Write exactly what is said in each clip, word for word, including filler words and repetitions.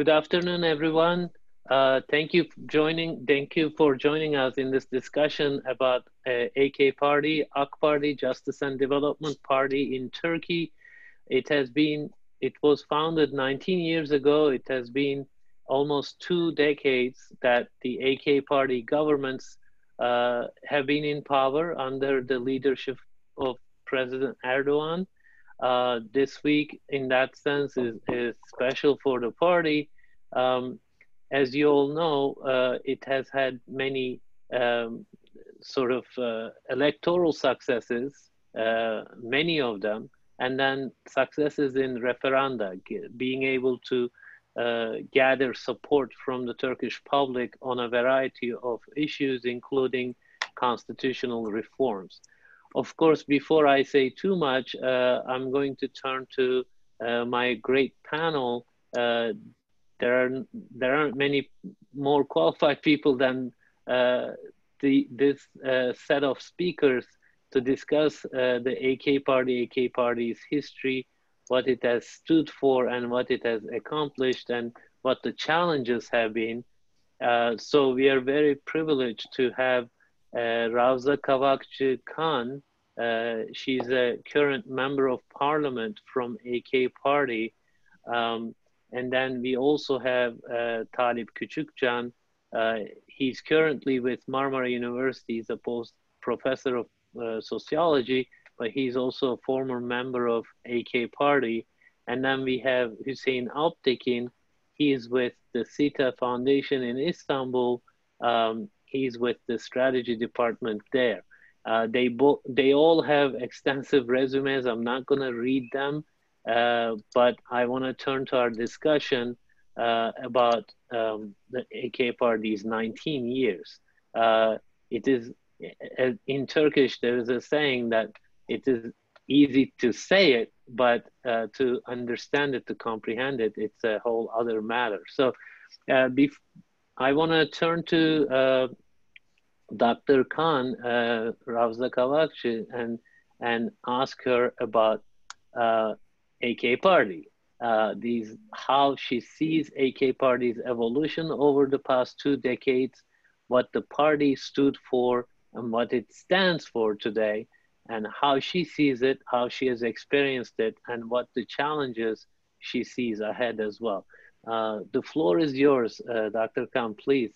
Good afternoon, everyone. Uh, thank you for joining. Thank you for joining us in this discussion about uh, A K Party, A K Party, Justice and Development Party in Turkey. It has been. It was founded nineteen years ago. It has been almost two decades that the A K Party governments uh, have been in power under the leadership of President Erdogan. Uh, this week, in that sense, is, is special for the party. Um, as you all know, uh, it has had many um, sort of uh, electoral successes, uh, many of them, and then successes in referenda, being able to uh, gather support from the Turkish public on a variety of issues, including constitutional reforms. Of course, before I say too much, uh, I'm going to turn to uh, my great panel. Uh, there are there aren't many more qualified people than uh, the this uh, set of speakers to discuss uh, the A K Party, A K Party's history, what it has stood for, and what it has accomplished, and what the challenges have been. Uh, so we are very privileged to have Uh, Ravza Kavakcı Kan. Uh, she's a current member of parliament from A K Party. Um, and then we also have uh, Talib Küçükcan. Uh, he's currently with Marmara University. He's a post professor of uh, sociology, but he's also a former member of A K Party. And then we have Hüseyin Alptekin. He is with the SETA Foundation in Istanbul. Um, He's with the strategy department there. Uh, they both, they all have extensive resumes. I'm not gonna read them, uh, but I wanna turn to our discussion uh, about um, the A K Party's nineteen years. Uh, it is, in Turkish, there is a saying that it is easy to say it, but uh, to understand it, to comprehend it, it's a whole other matter. So uh, before, I want to turn to uh, Doctor Khan, uh, Ravza Kavakcı, and, and ask her about uh, A K Party, uh, these, how she sees A K Party's evolution over the past two decades, what the party stood for and what it stands for today, and how she sees it, how she has experienced it, and what the challenges she sees ahead as well. Uh, the floor is yours, uh, Doctor Kan, please.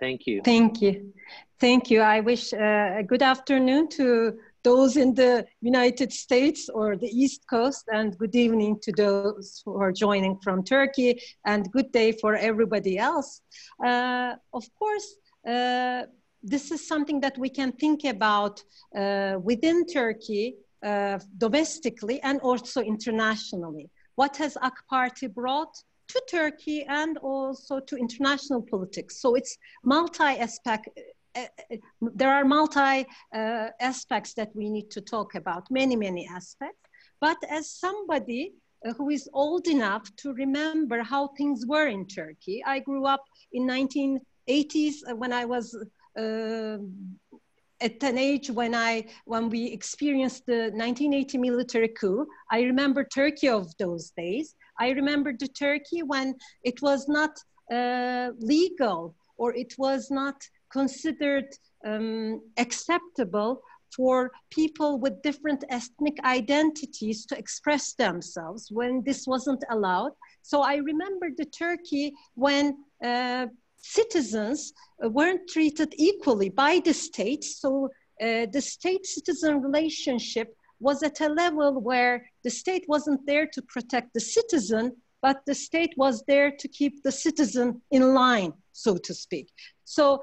Thank you. Thank you. Thank you. I wish uh, a good afternoon to those in the United States or the East Coast, and good evening to those who are joining from Turkey, and good day for everybody else. Uh, of course, uh, this is something that we can think about uh, within Turkey, uh, domestically and also internationally. What has A K Party brought to Turkey and also to international politics? So it's multi-aspect, uh, there are multi uh, aspects that we need to talk about, many, many aspects. But as somebody who is old enough to remember how things were in Turkey, I grew up in nineteen eighties when I was uh, at an age when, I, when we experienced the nineteen eighty military coup. I remember Turkey of those days. I remember the Turkey when it was not uh, legal, or it was not considered um, acceptable for people with different ethnic identities to express themselves, when this wasn't allowed. So I remember the Turkey when uh, citizens weren't treated equally by the state. So uh, the state-citizen relationship was at a level where the state wasn't there to protect the citizen, but the state was there to keep the citizen in line, so to speak. So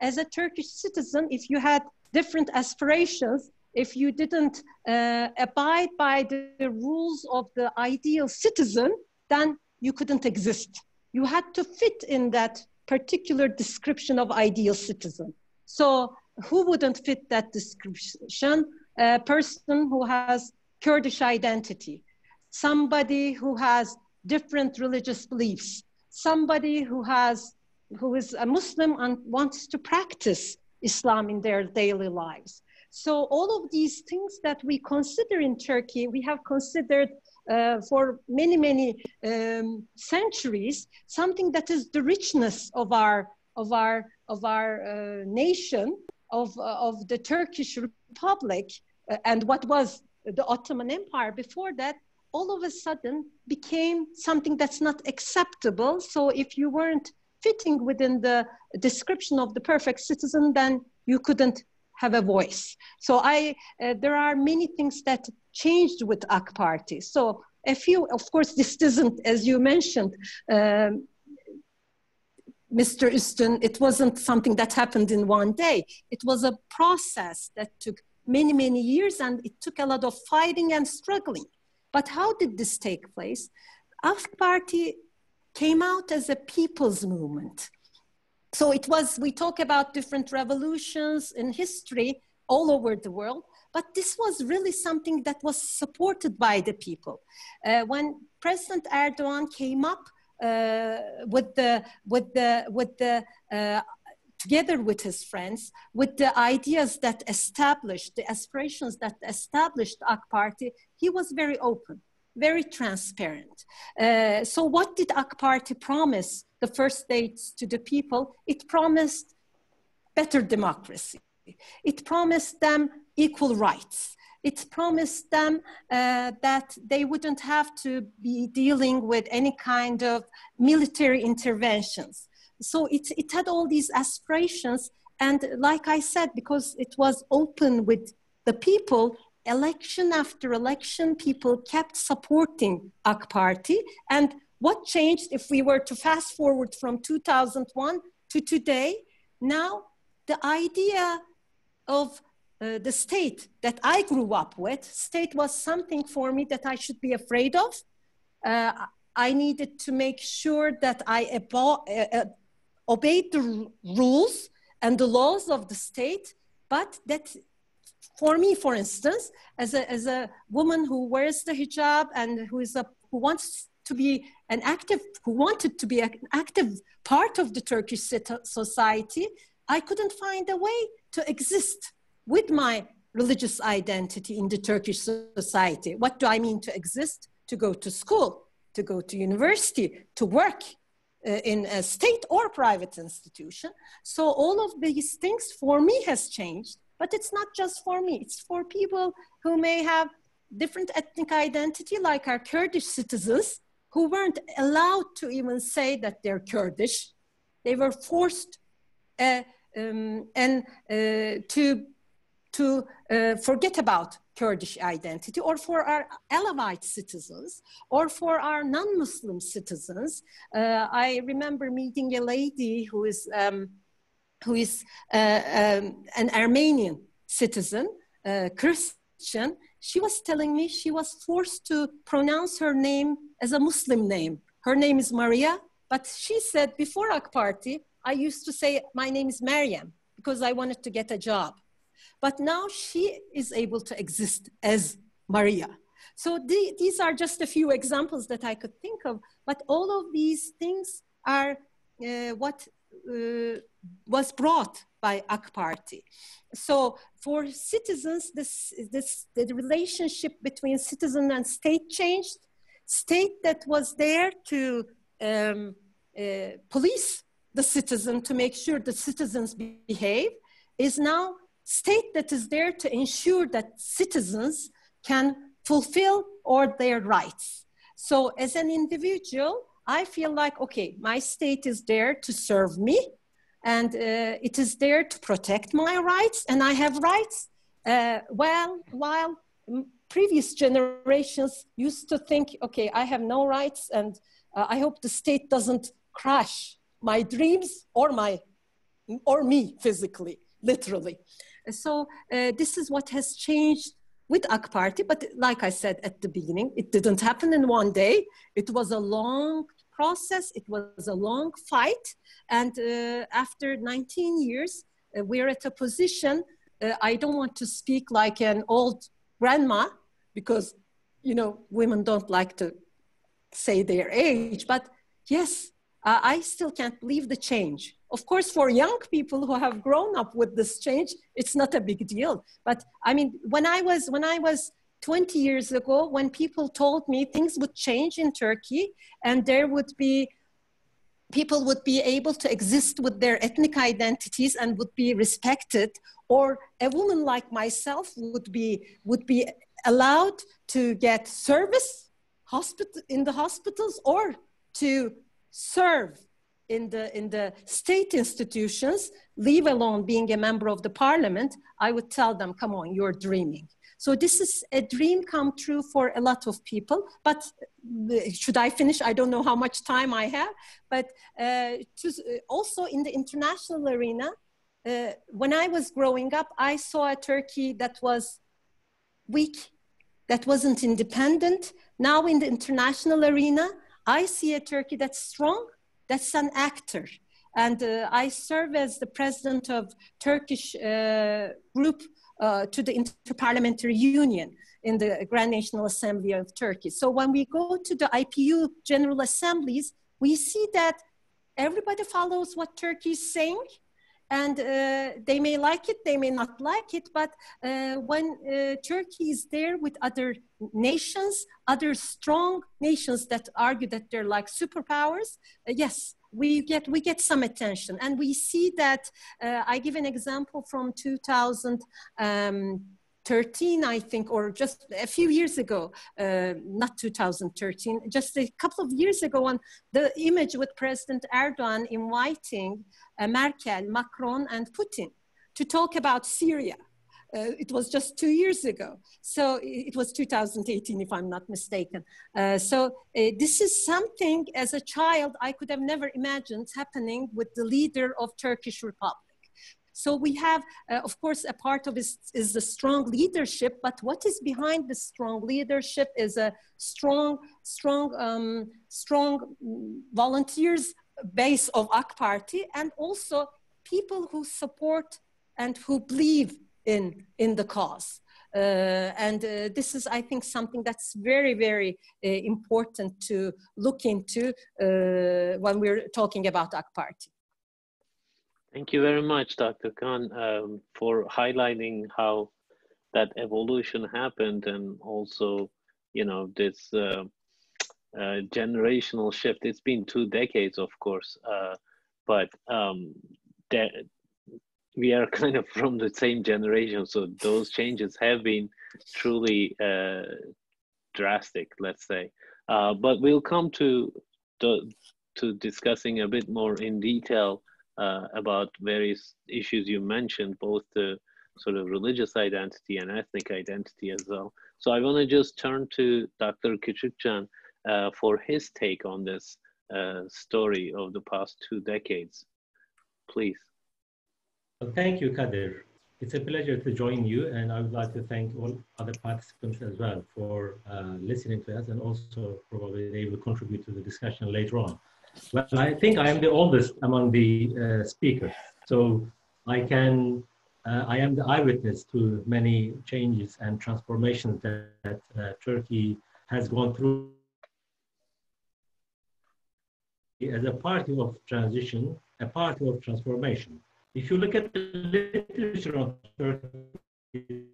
as a Turkish citizen, if you had different aspirations, if you didn't uh, abide by the, the rules of the ideal citizen, then you couldn't exist. You had to fit in that particular description of ideal citizen. So who wouldn't fit that description? A person who has Kurdish identity, somebody who has different religious beliefs, somebody who has, who is a Muslim and wants to practice Islam in their daily lives. So all of these things that we consider in Turkey, we have considered uh, for many, many um, centuries, something that is the richness of our, of our, of our uh, nation, of, uh, of the Turkish Republic, uh, and what was the Ottoman Empire before that, all of a sudden became something that's not acceptable. So if you weren't fitting within the description of the perfect citizen, then you couldn't have a voice. So I, uh, there are many things that changed with A K Party. So a few, of course, this isn't, as you mentioned, um, Mister Üstün, it wasn't something that happened in one day. It was a process that took many, many years, and it took a lot of fighting and struggling. But how did this take place? A K Party came out as a people's movement. So it was, we talk about different revolutions in history all over the world, but this was really something that was supported by the people. Uh, when President Erdogan came up uh, with the, with the, with the uh, together with his friends, with the ideas that established, the aspirations that established A K Party, he was very open, very transparent. Uh, so what did A K Party promise the first dates to the people? It promised better democracy. It promised them equal rights. It promised them uh, that they wouldn't have to be dealing with any kind of military interventions. So it, it had all these aspirations. And like I said, because it was open with the people, election after election, people kept supporting A K Party. And what changed, if we were to fast forward from two thousand one to today, now the idea of uh, the state that I grew up with, state was something for me that I should be afraid of. Uh, I needed to make sure that I uh, obeyed the rules and the laws of the state, but that for me, for instance, as a, as a woman who wears the hijab and who, is a, who wants to be an active, who wanted to be an active part of the Turkish society, I couldn't find a way to exist with my religious identity in the Turkish society. What do I mean to exist? To go to school, to go to university, to work uh, in a state or private institution. So all of these things for me has changed. But it's not just for me, it's for people who may have different ethnic identity, like our Kurdish citizens, who weren't allowed to even say that they're Kurdish. They were forced uh, um, and, uh, to, to uh, forget about Kurdish identity, or for our Alawite citizens, or for our non-Muslim citizens. Uh, I remember meeting a lady who is um, who is uh, um, an Armenian citizen, uh, Christian. She was telling me she was forced to pronounce her name as a Muslim name. Her name is Maria, but she said, before A K Party, I used to say my name is Maryam because I wanted to get a job. But now she is able to exist as Maria. So the, these are just a few examples that I could think of, but all of these things are uh, what Uh, was brought by A K Party. So for citizens, this, this, the relationship between citizen and state changed. State that was there to um, uh, police the citizen, to make sure the citizens behave, is now state that is there to ensure that citizens can fulfill or their rights. So as an individual, I feel like, okay, my state is there to serve me, and uh, it is there to protect my rights, and I have rights. Uh, well, while previous generations used to think, okay, I have no rights, and uh, I hope the state doesn't crush my dreams or, my, or me physically, literally. So uh, this is what has changed with A K Party, but like I said at the beginning, it didn't happen in one day. It was a long process, it was a long fight, and uh, after nineteen years, uh, we're at a position, uh, I don't want to speak like an old grandma, because, you know, women don't like to say their age, but yes, uh, I still can't believe the change. Of course, for young people who have grown up with this change, it's not a big deal. But I mean, when I was, when I was twenty years ago when people told me things would change in Turkey and there would be, people would be able to exist with their ethnic identities and would be respected, or a woman like myself would be, would be allowed to get service hospital, in the hospitals, or to serve in the, in the state institutions, leave alone being a member of the parliament, I would tell them, come on, you're dreaming. So this is a dream come true for a lot of people, but should I finish? I don't know how much time I have, but uh, to, also in the international arena, uh, when I was growing up, I saw a Turkey that was weak, that wasn't independent. Now in the international arena, I see a Turkey that's strong, that's an actor. And uh, I serve as the president of Turkish uh, group uh, to the Interparliamentary Union in the Grand National Assembly of Turkey. So when we go to the I P U General Assemblies, we see that everybody follows what Turkey is saying. And uh, they may like it, they may not like it, but uh, when uh, Turkey is there with other nations, other strong nations that argue that they're like superpowers, uh, yes, we get, we get some attention. And we see that, uh, I give an example from two thousand thirteen, I think, or just a few years ago, uh, not two thousand thirteen, just a couple of years ago, on the image with President Erdogan inviting uh, Merkel, Macron, and Putin to talk about Syria. Uh, it was just two years ago. So it was two thousand eighteen, if I'm not mistaken. Uh, so uh, this is something, as a child, I could have never imagined happening with the leader of Turkish Republic. So we have, uh, of course, a part of it is, is the strong leadership, but what is behind the strong leadership is a strong, strong, um, strong volunteers base of A K Party, and also people who support and who believe in, in the cause. Uh, and uh, this is, I think, something that's very, very uh, important to look into uh, when we're talking about A K Party. Thank you very much, Doctor Kan, um, for highlighting how that evolution happened, and also, you know, this uh, uh, generational shift. It's been two decades, of course, uh, but um, that we are kind of from the same generation, so those changes have been truly uh, drastic, let's say. Uh, but we'll come to, the, to discussing a bit more in detail Uh, about various issues you mentioned, both the sort of religious identity and ethnic identity as well. So I want to just turn to Doctor Küçükcan uh, for his take on this uh, story of the past two decades, please. Thank you, Kadir. It's a pleasure to join you, and I would like to thank all other participants as well for uh, listening to us, and also probably they will contribute to the discussion later on. Well, I think I am the oldest among the uh, speakers, so I can, uh, I am the eyewitness to many changes and transformations that, that uh, Turkey has gone through. As a party of transition, a party of transformation. If you look at the literature on Turkey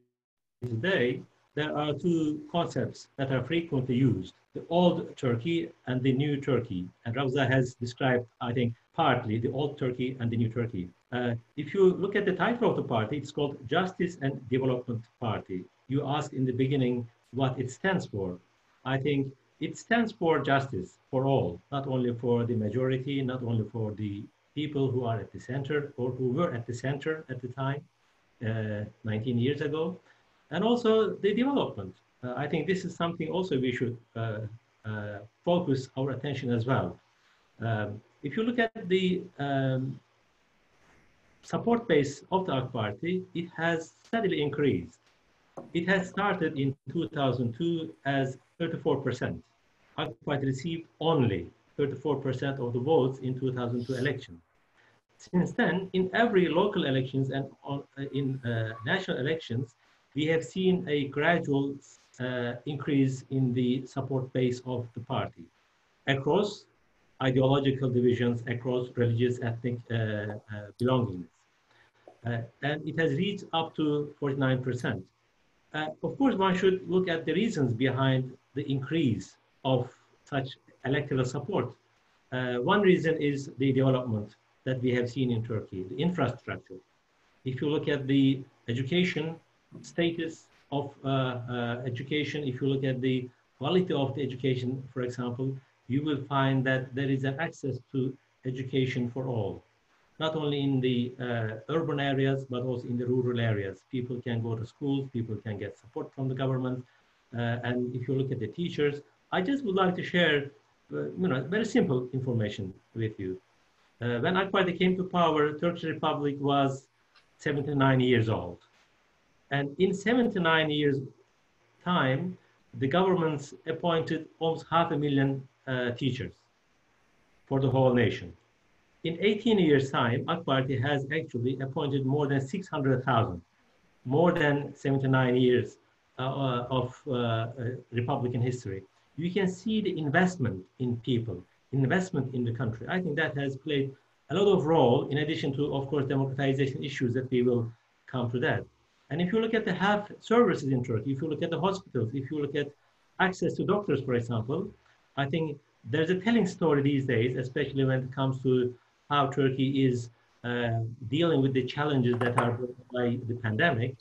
today, there are two concepts that are frequently used, the old Turkey and the new Turkey. And Ravza has described, I think, partly the old Turkey and the new Turkey. Uh, if you look at the title of the party, it's called Justice and Development Party. You asked in the beginning what it stands for. I think it stands for justice for all, not only for the majority, not only for the people who are at the center or who were at the center at the time, uh, nineteen years ago. And also the development. Uh, I think this is something also we should uh, uh, focus our attention as well. Um, if you look at the um, support base of the A K Party, it has steadily increased. It has started in two thousand two as thirty-four percent. A K Party received only thirty-four percent of the votes in two thousand two election. Since then, in every local elections and on, uh, in uh, national elections, we have seen a gradual uh, increase in the support base of the party across ideological divisions, across religious, ethnic uh, uh, belongingness. Uh, and it has reached up to forty-nine percent. Uh, of course, one should look at the reasons behind the increase of such electoral support. Uh, one reason is the development that we have seen in Turkey, the infrastructure. If you look at the education status of uh, uh, education, if you look at the quality of the education, for example, you will find that there is an access to education for all, not only in the uh, urban areas, but also in the rural areas. People can go to schools, people can get support from the government. Uh, and if you look at the teachers, I just would like to share uh, you know, very simple information with you. Uh, when AK Party came to power, Turkish Republic was seventy-nine years old. And in seventy-nine years time, the government's appointed almost half a million uh, teachers for the whole nation. In eighteen years time, AK Party has actually appointed more than six hundred thousand, more than seventy-nine years uh, of uh, uh, Republican history. You can see the investment in people, investment in the country. I think that has played a lot of role, in addition to, of course, democratization issues that we will come to that. And if you look at the health services in Turkey, if you look at the hospitals, if you look at access to doctors, for example, I think there's a telling story these days, especially when it comes to how Turkey is uh, dealing with the challenges that are brought by the pandemic.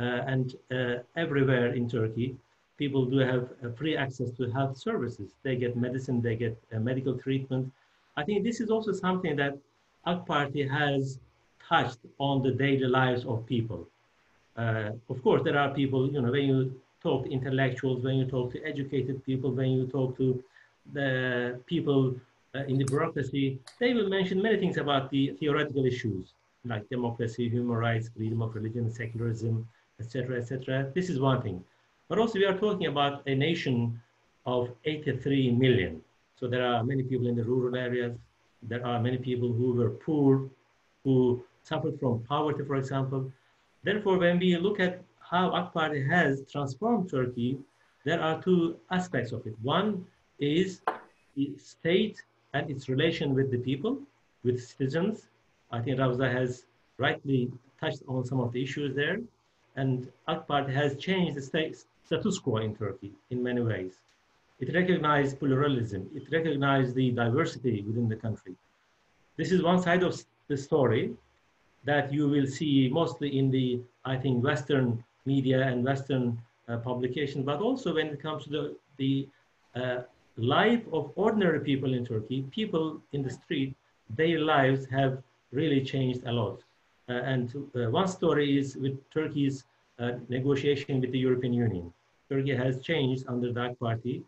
Uh, and uh, everywhere in Turkey, people do have uh, free access to health services. They get medicine, they get uh, medical treatment. I think this is also something that AK Party has touched on the daily lives of people. Uh, of course, there are people, you know, when you talk to intellectuals, when you talk to educated people, when you talk to the people uh, in the bureaucracy, they will mention many things about the theoretical issues like democracy, human rights, freedom of religion, secularism, et cetera, et cetera. This is one thing. But also we are talking about a nation of eighty-three million. So there are many people in the rural areas. There are many people who were poor, who suffered from poverty, for example. Therefore, when we look at how AK Party has transformed Turkey, there are two aspects of it. One is the state and its relation with the people, with citizens. I think Ravza has rightly touched on some of the issues there. And AK Party has changed the state status quo in Turkey in many ways. It recognized pluralism. It recognized the diversity within the country. This is one side of the story that you will see mostly in the, I think, Western media and Western uh, publications, but also when it comes to the, the uh, life of ordinary people in Turkey, people in the street, their lives have really changed a lot. Uh, and uh, one story is with Turkey's uh, negotiation with the European Union. Turkey has changed under the AK Party,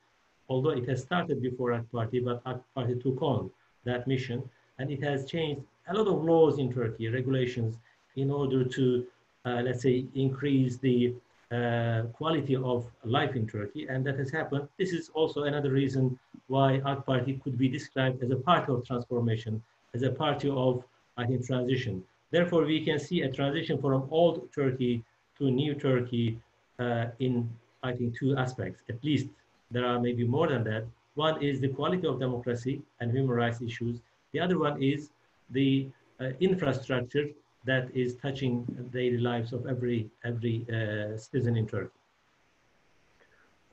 although it has started before AK Party, but AK Party took on that mission, and it has changed a lot of laws in Turkey, regulations, in order to, uh, let's say, increase the uh, quality of life in Turkey, and that has happened. This is also another reason why AK Party could be described as a party of transformation, as a party of, I think, transition. Therefore, we can see a transition from old Turkey to new Turkey uh, in, I think, two aspects. At least there are maybe more than that. One is the quality of democracy and human rights issues. The other one is the uh, infrastructure that is touching daily lives of every every uh, citizen in Turkey.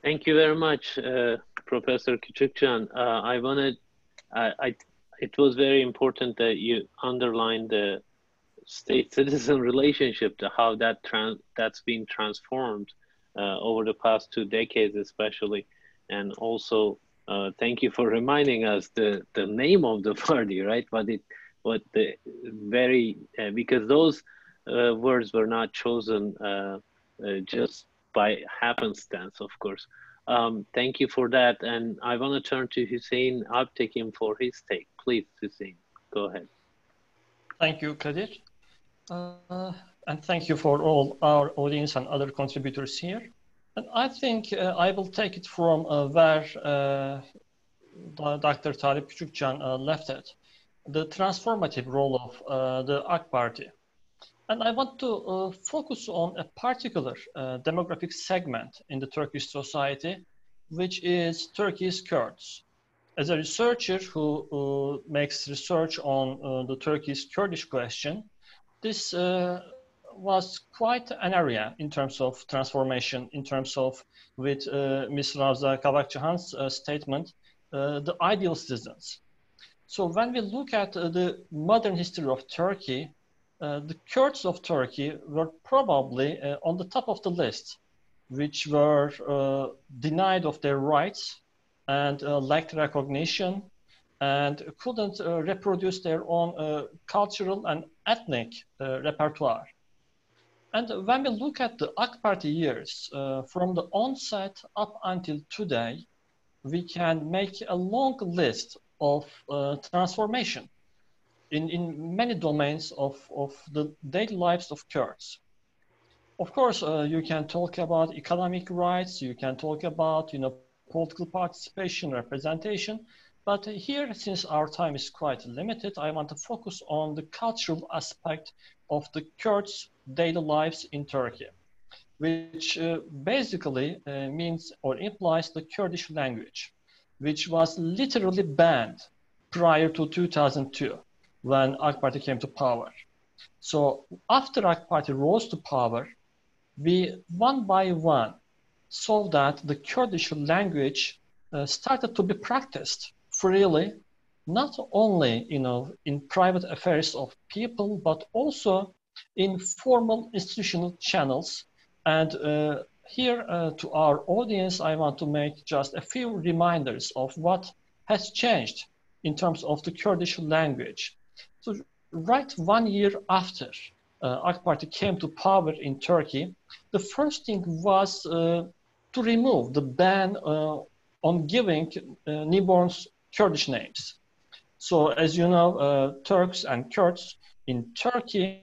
Thank you very much, uh, Professor Küçükcan. Uh, I wanted, I, I, it was very important that you underlined the state-citizen relationship, to how that trans that's been transformed uh, over the past two decades, especially, and also uh, thank you for reminding us the the name of the party, right? But it. But the very, uh, because those uh, words were not chosen uh, uh, just by happenstance, of course. Um, thank you for that. And I want to turn to Hüseyin Alptekin for his take. Please, Hüseyin, go ahead. Thank you, Kadir. Uh, and thank you for all our audience and other contributors here. And I think uh, I will take it from uh, where uh, Doctor Talib Küçükcan uh, left it. The transformative role of uh, the AK Party. And I want to uh, focus on a particular uh, demographic segment in the Turkish society, which is Turkey's Kurds. As a researcher who uh, makes research on uh, the Turkish Kurdish question, this uh, was quite an area in terms of transformation, in terms of, with uh, Miz Ravza Kavakcı Kan's uh, statement, uh, the ideal citizens. So when we look at uh, the modern history of Turkey, uh, the Kurds of Turkey were probably uh, on the top of the list, which were uh, denied of their rights and uh, lacked recognition and couldn't uh, reproduce their own uh, cultural and ethnic uh, repertoire. And when we look at the A K Party years, uh, from the onset up until today, we can make a long list of uh, transformation in, in many domains of, of the daily lives of Kurds. Of course, uh, you can talk about economic rights, you can talk about, you know, political participation, representation, but here, since our time is quite limited, I want to focus on the cultural aspect of the Kurds' daily lives in Turkey, which uh, basically uh, means or implies the Kurdish language, which was literally banned prior to two thousand two when A K Party came to power. So after A K Party rose to power, we one by one saw that the Kurdish language uh, started to be practiced freely, not only, you know, in private affairs of people, but also in formal institutional channels. And uh, here uh, to our audience, I want to make just a few reminders of what has changed in terms of the Kurdish language. So right one year after uh, A K Party came to power in Turkey, the first thing was uh, to remove the ban uh, on giving uh, newborns Kurdish names. So as you know, uh, Turks and Kurds in Turkey,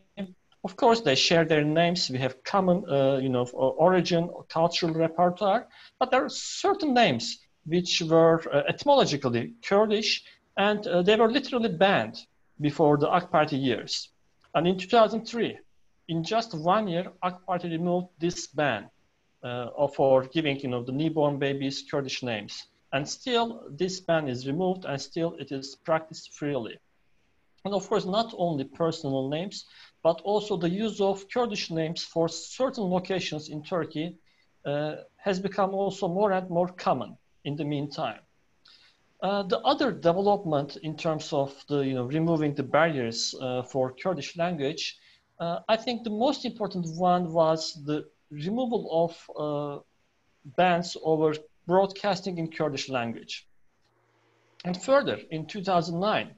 of course, they share their names. We have common, uh, you know, origin, cultural repertoire, but there are certain names which were uh, etymologically Kurdish, and uh, they were literally banned before the A K Party years. And in two thousand three, in just one year, A K Party removed this ban uh, for giving, you know, the newborn babies Kurdish names. And still, this ban is removed, and still it is practiced freely. And of course, not only personal names, but also the use of Kurdish names for certain locations in Turkey uh, has become also more and more common in the meantime. Uh, the other development in terms of the, you know, removing the barriers uh, for Kurdish language, uh, I think the most important one was the removal of uh, bans over broadcasting in Kurdish language. And further, in two thousand nine,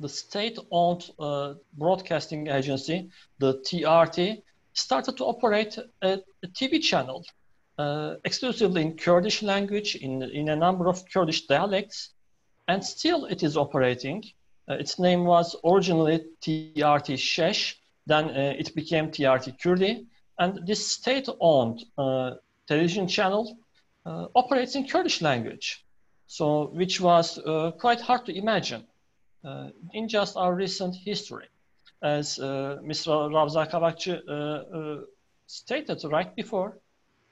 the state-owned uh, broadcasting agency, the T R T, started to operate a, a T V channel uh, exclusively in Kurdish language, in, in a number of Kurdish dialects, and still it is operating. Uh, its name was originally T R T Şeş, then uh, it became T R T Kurdi, and this state-owned uh, television channel Uh, operates in Kurdish language, so which was uh, quite hard to imagine uh, in just our recent history. As uh, Miz Ravza Kavakcı uh, uh, stated right before,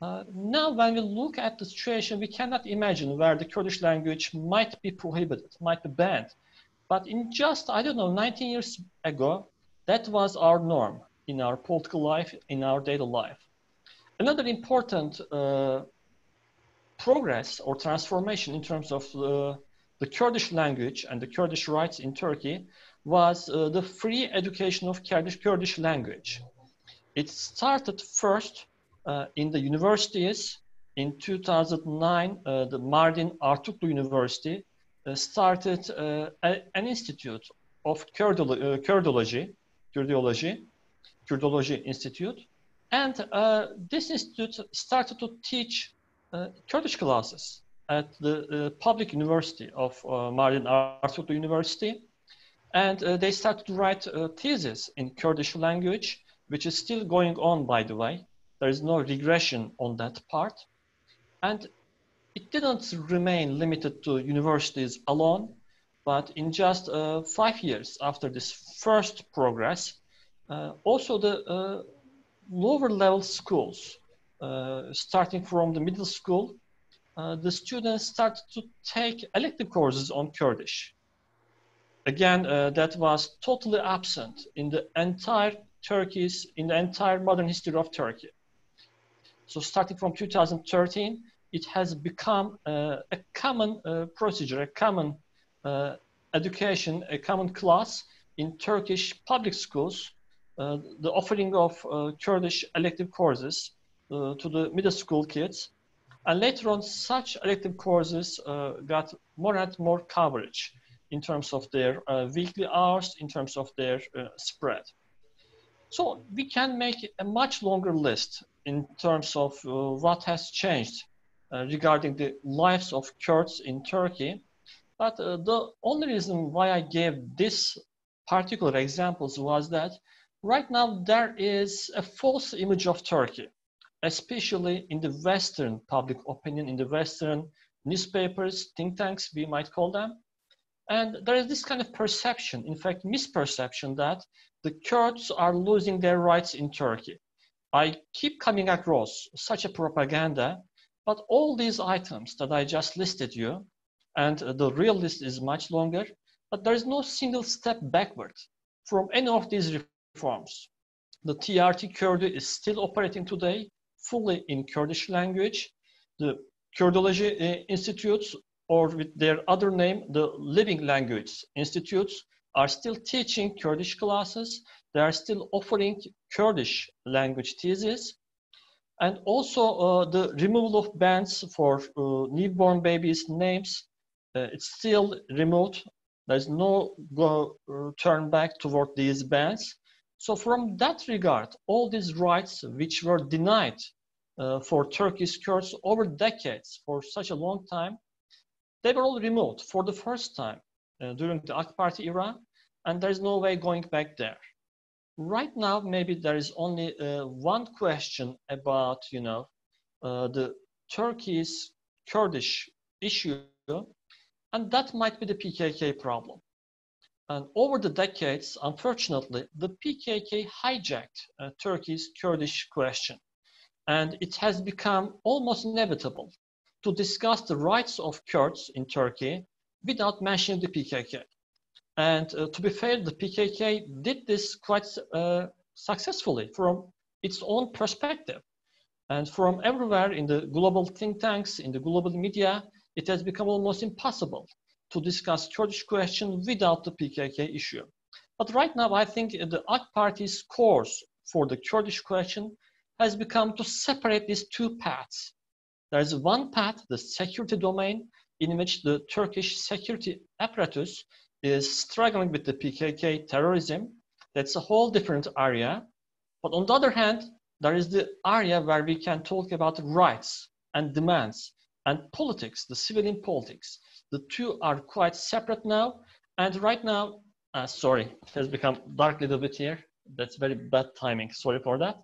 uh, now when we look at the situation, we cannot imagine where the Kurdish language might be prohibited, might be banned. But in just, I don't know, nineteen years ago, that was our norm in our political life, in our daily life. Another important uh, progress or transformation in terms of uh, the Kurdish language and the Kurdish rights in Turkey was uh, the free education of Kurdish, Kurdish language. It started first uh, in the universities. In two thousand nine, uh, the Mardin Artuklu University uh, started uh, a, an institute of Kurdolo uh, Kurdology, Kurdology, Kurdology Institute. And uh, this institute started to teach Uh, Kurdish classes at the uh, public university of uh, Mardin Artuklu University, and uh, they started to write uh, theses in Kurdish language, which is still going on, by the way. There is no regression on that part, and it didn't remain limited to universities alone, but in just uh, five years after this first progress, uh, also the uh, lower level schools, Uh, starting from the middle school, uh, the students started to take elective courses on Kurdish. Again, uh, that was totally absent in the entire Turkeys in the entire modern history of Turkey. So starting from two thousand thirteen, it has become uh, a common uh, procedure, a common uh, education, a common class in Turkish public schools, uh, the offering of uh, Kurdish elective courses uh, to the middle school kids. And later on, such elective courses uh, got more and more coverage in terms of their uh, weekly hours, in terms of their uh, spread. So we can make a much longer list in terms of uh, what has changed uh, regarding the lives of Kurds in Turkey. But uh, the only reason why I gave this particular examples was that right now there is a false image of Turkey, especially in the Western public opinion, in the Western newspapers, think tanks, we might call them. And there is this kind of perception, in fact, misperception that the Kurds are losing their rights in Turkey. I keep coming across such a propaganda, but all these items that I just listed you, and the real list is much longer, but there is no single step backward from any of these reforms. The T R T Kurdi is still operating today, fully in Kurdish language. The Kurdology Institutes, or with their other name, the Living Language Institutes, are still teaching Kurdish classes. They are still offering Kurdish language theses. And also uh, the removal of bans for uh, newborn babies' names, uh, it's still removed. There's no go, uh, turn back toward these bans. So from that regard, all these rights which were denied uh, for Turkish Kurds over decades, for such a long time, they were all removed for the first time uh, during the A K Party era, and there's no way going back there. Right now, maybe there is only uh, one question about, you know, uh, the Turkey's Kurdish issue, and that might be the P K K problem. And over the decades, unfortunately, the P K K hijacked uh, Turkey's Kurdish question, and it has become almost inevitable to discuss the rights of Kurds in Turkey without mentioning the P K K. And uh, to be fair, the P K K did this quite uh, successfully from its own perspective. And from everywhere in the global think tanks, in the global media, it has become almost impossible to discuss Kurdish question without the P K K issue. But right now, I think the A K Party's course for the Kurdish question has become to separate these two paths. There is one path, the security domain, in which the Turkish security apparatus is struggling with the P K K terrorism. That's a whole different area. But on the other hand, there is the area where we can talk about rights and demands and politics, the civilian politics. The two are quite separate now. And right now, uh, sorry, it has become dark a little bit here. That's very bad timing. Sorry for that.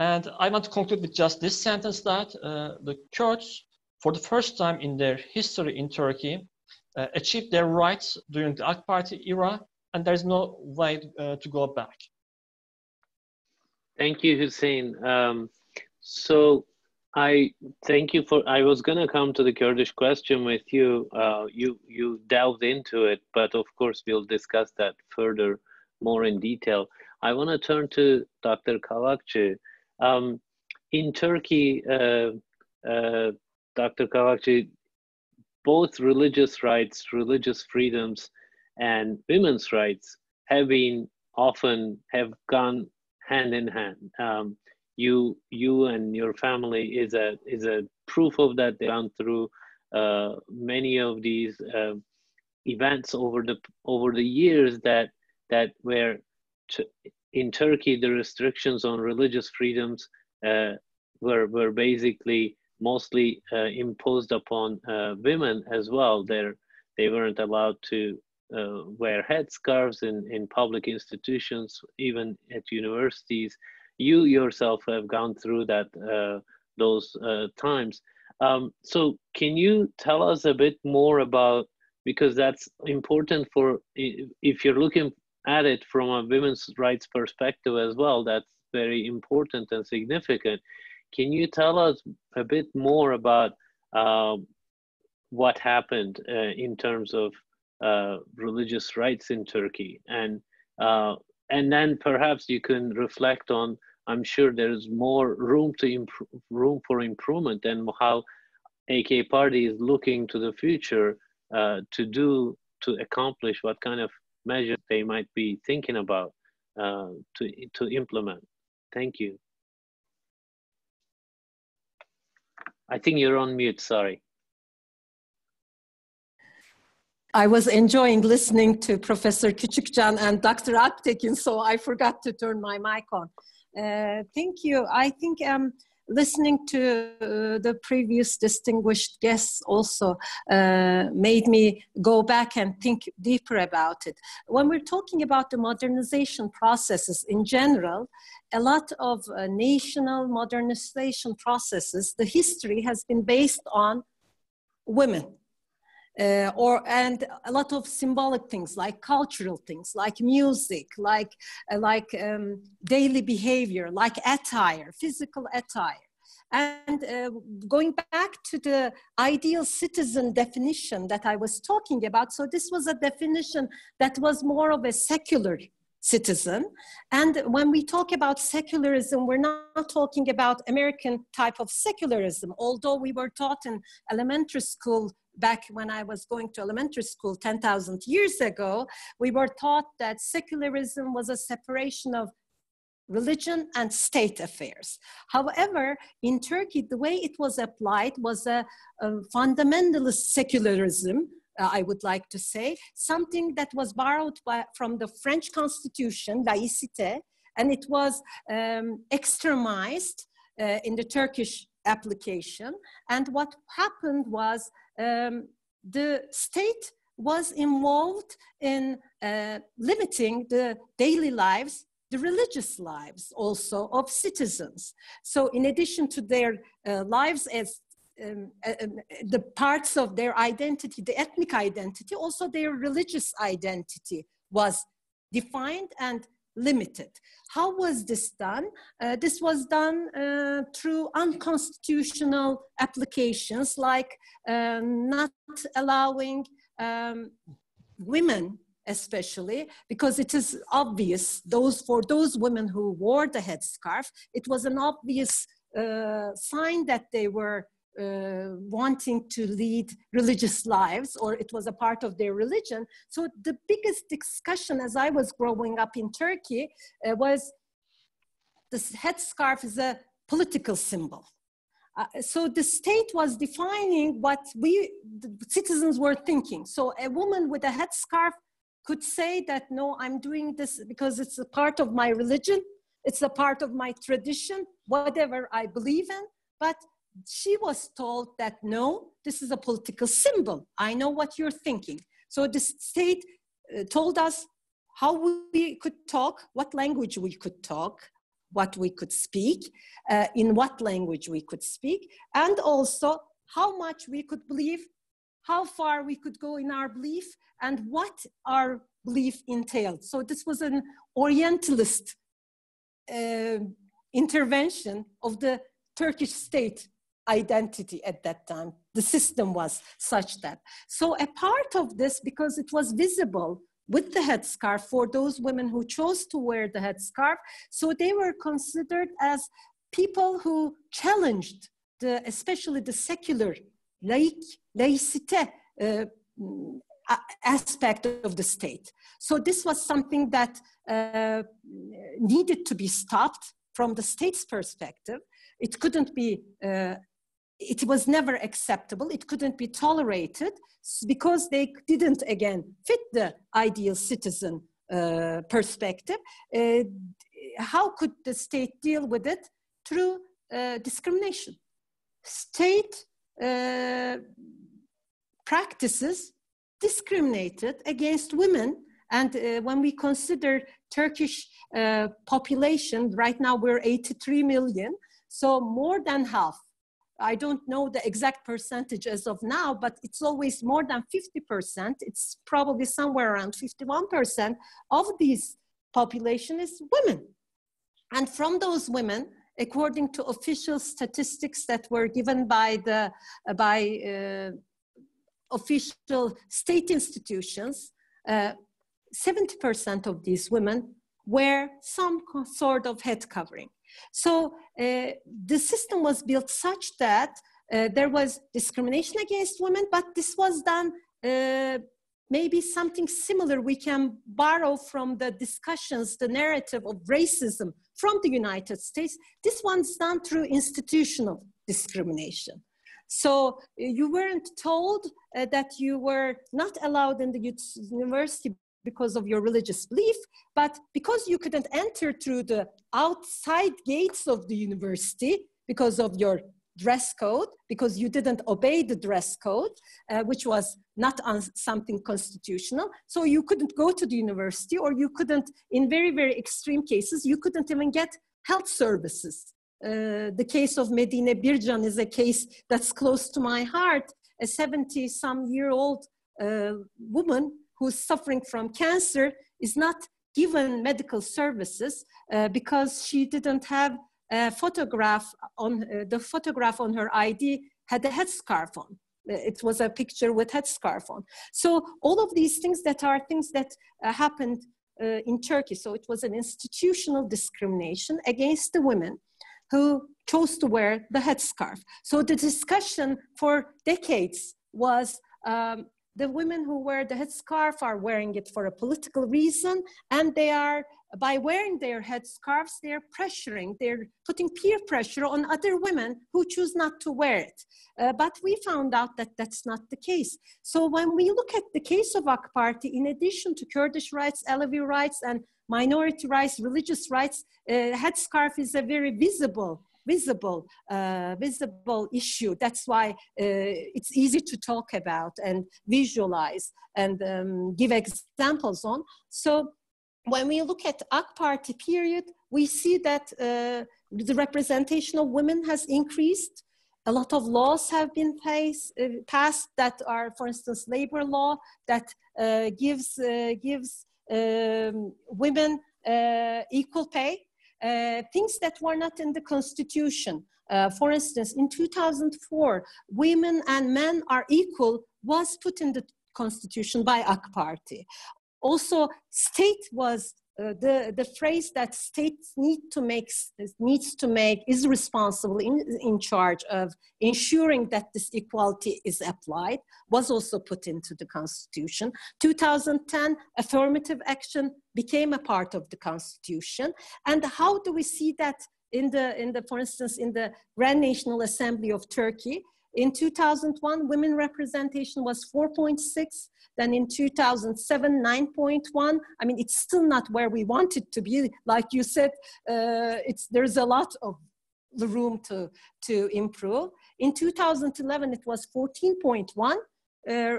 And I want to conclude with just this sentence that uh, the Kurds, for the first time in their history in Turkey, uh, achieved their rights during the A K Party era, and there's no way uh, to go back. Thank you, Hüseyin. Um, so I thank you for, I was going to come to the Kurdish question with you. Uh, you. You delved into it, but of course, we'll discuss that further, more in detail. I want to turn to Doctor Kavakcı. Um, in Turkey, uh, uh, Doctor Kavakcı, both religious rights, religious freedoms, and women's rights have been often have gone hand in hand. Um, you, you and your family is a is a proof of that. They've gone through uh, many of these uh, events over the over the years that that were. In Turkey, the restrictions on religious freedoms uh, were, were basically mostly uh, imposed upon uh, women as well. They're, they weren't allowed to uh, wear headscarves in, in public institutions, even at universities. You yourself have gone through that uh, those uh, times. Um, so can you tell us a bit more about, because that's important for, if you're looking at it from a women's rights perspective as well, that's very important and significant. Can you tell us a bit more about uh, what happened uh, in terms of uh, religious rights in Turkey and uh, and then perhaps you can reflect on, I'm sure there is more room to improve, room for improvement, and how A K Party is looking to the future uh, to do, to accomplish what kind of measures they might be thinking about uh, to, to implement. Thank you. I think you're on mute, sorry. I was enjoying listening to Professor Küçükcan and Doctor Alptekin, so I forgot to turn my mic on. Uh, thank you. I think um, listening to uh, the previous distinguished guests also uh, made me go back and think deeper about it. When we're talking about the modernization processes in general, a lot of uh, national modernization processes, the history has been based on women. Uh, or and a lot of symbolic things, like cultural things, like music, like uh, like um, daily behavior, like attire, physical attire. And uh, going back to the ideal citizen definition that I was talking about, so this was a definition that was more of a secular citizen. And when we talk about secularism, we're not talking about American type of secularism, although we were taught in elementary school back when I was going to elementary school ten thousand years ago, we were taught that secularism was a separation of religion and state affairs. However, in Turkey, the way it was applied was a, a fundamentalist secularism, uh, I would like to say, something that was borrowed by, from the French constitution, laïcité, and it was um, extremized uh, in the Turkish application. And what happened was um, the state was involved in uh, limiting the daily lives, the religious lives also of citizens. So in addition to their uh, lives as um, uh, the parts of their identity, the ethnic identity, also their religious identity was defined and limited. How was this done? Uh, this was done uh, through unconstitutional applications, like uh, not allowing um, women, especially, because it is obvious those for those women who wore the headscarf, it was an obvious uh, sign that they were Uh, wanting to lead religious lives, or it was a part of their religion. So the biggest discussion as I was growing up in Turkey uh, was this headscarf is a political symbol. Uh, so the state was defining what we, the citizens, were thinking. So a woman with a headscarf could say that, no, I'm doing this because it's a part of my religion, it's a part of my tradition, whatever I believe in, but she was told that, no, this is a political symbol. I know what you're thinking. So the state uh, told us how we could talk, what language we could talk, what we could speak, uh, in what language we could speak, and also how much we could believe, how far we could go in our belief, and what our belief entailed. So this was an Orientalist uh, intervention of the Turkish state identity at that time. The system was such that. So a part of this, because it was visible with the headscarf for those women who chose to wear the headscarf, so they were considered as people who challenged the, especially the secular laik, laicite uh, aspect of the state. So this was something that uh, needed to be stopped from the state's perspective. It couldn't be, uh, it was never acceptable. It couldn't be tolerated because they didn't, again, fit the ideal citizen uh, perspective. Uh, how could the state deal with it? Through uh, discrimination. State uh, practices discriminated against women. And uh, when we consider Turkish uh, population, right now we're eighty-three million. So more than half, I don't know the exact percentage as of now, but it's always more than fifty percent. It's probably somewhere around fifty-one percent of this population is women. And from those women, according to official statistics that were given by the by uh, official state institutions, seventy percent of these women wear some sort of head covering. So uh, the system was built such that uh, there was discrimination against women, but this was done uh, maybe something similar we can borrow from the discussions, the narrative of racism from the United States. This one's done through institutional discrimination. So you weren't told uh, that you were not allowed in the university because of your religious belief, but because you couldn't enter through the outside gates of the university because of your dress code, because you didn't obey the dress code, uh, which was not on something constitutional. So you couldn't go to the university, or you couldn't, in very, very extreme cases, you couldn't even get health services. Uh, the case of Medine Bircan is a case that's close to my heart, a seventy-some-year-old uh, woman who's suffering from cancer is not given medical services uh, because she didn't have a photograph on, uh, the photograph on her I D had a headscarf on. It was a picture with headscarf on. So all of these things that are things that uh, happened uh, in Turkey. So it was an institutional discrimination against the women who chose to wear the headscarf. So the discussion for decades was, um, the women who wear the headscarf are wearing it for a political reason, and they are, by wearing their headscarves, they're pressuring, they're putting peer pressure on other women who choose not to wear it. Uh, but we found out that that's not the case. So when we look at the case of A K Party, in addition to Kurdish rights, Alevi rights, and minority rights, religious rights, uh, headscarf is a very visible visible, uh, visible issue. That's why uh, it's easy to talk about and visualize and um, give examples on. So when we look at A K Party period, we see that uh, the representation of women has increased. A lot of laws have been pass, uh, passed that are, for instance, labor law that uh, gives, uh, gives um, women uh, equal pay. Uh, things that were not in the constitution. Uh, for instance, in two thousand four, women and men are equal was put in the constitution by A K Party. Also, state was uh, the, the phrase that states need to make, needs to make is responsible in, in charge of ensuring that this equality is applied was also put into the constitution. two thousand ten, affirmative action became a part of the constitution. And how do we see that in the, in the, for instance, in the Grand National Assembly of Turkey? In two thousand one, women representation was four point six, then in two thousand seven, nine point one. I mean, it's still not where we want it to be. Like you said, uh, it's, there's a lot of room to, to improve. In two thousand eleven, it was fourteen point one. Uh,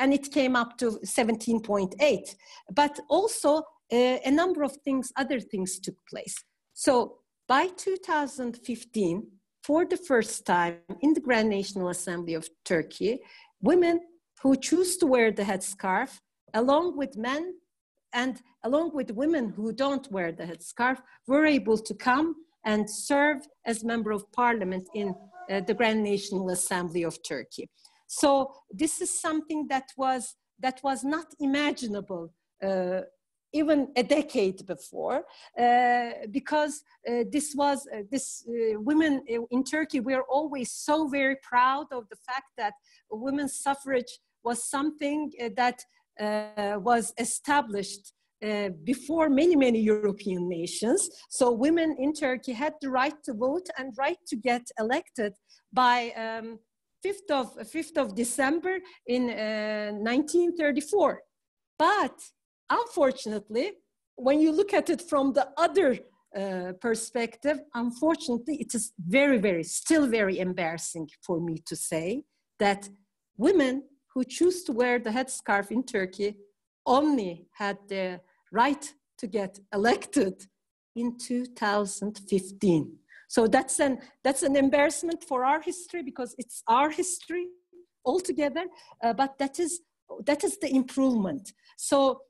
and it came up to seventeen point eight. But also uh, a number of things, other things took place. So by two thousand fifteen, for the first time in the Grand National Assembly of Turkey, women who choose to wear the headscarf, along with men and along with women who don't wear the headscarf, were able to come and serve as member of parliament in uh, the Grand National Assembly of Turkey. So this is something that was, that was not imaginable uh, even a decade before, uh, because uh, this was, uh, this uh, women in Turkey, we are always so very proud of the fact that women's suffrage was something uh, that uh, was established Uh, before many, many European nations. So women in Turkey had the right to vote and right to get elected by um, fifth of December in uh, nineteen thirty-four. But unfortunately, when you look at it from the other uh, perspective, unfortunately, it is very, very, still very embarrassing for me to say that women who choose to wear the headscarf in Turkey only had the right to get elected in two thousand fifteen. So that's an, that's an embarrassment for our history, because it's our history altogether, uh, but that is, that is the improvement. So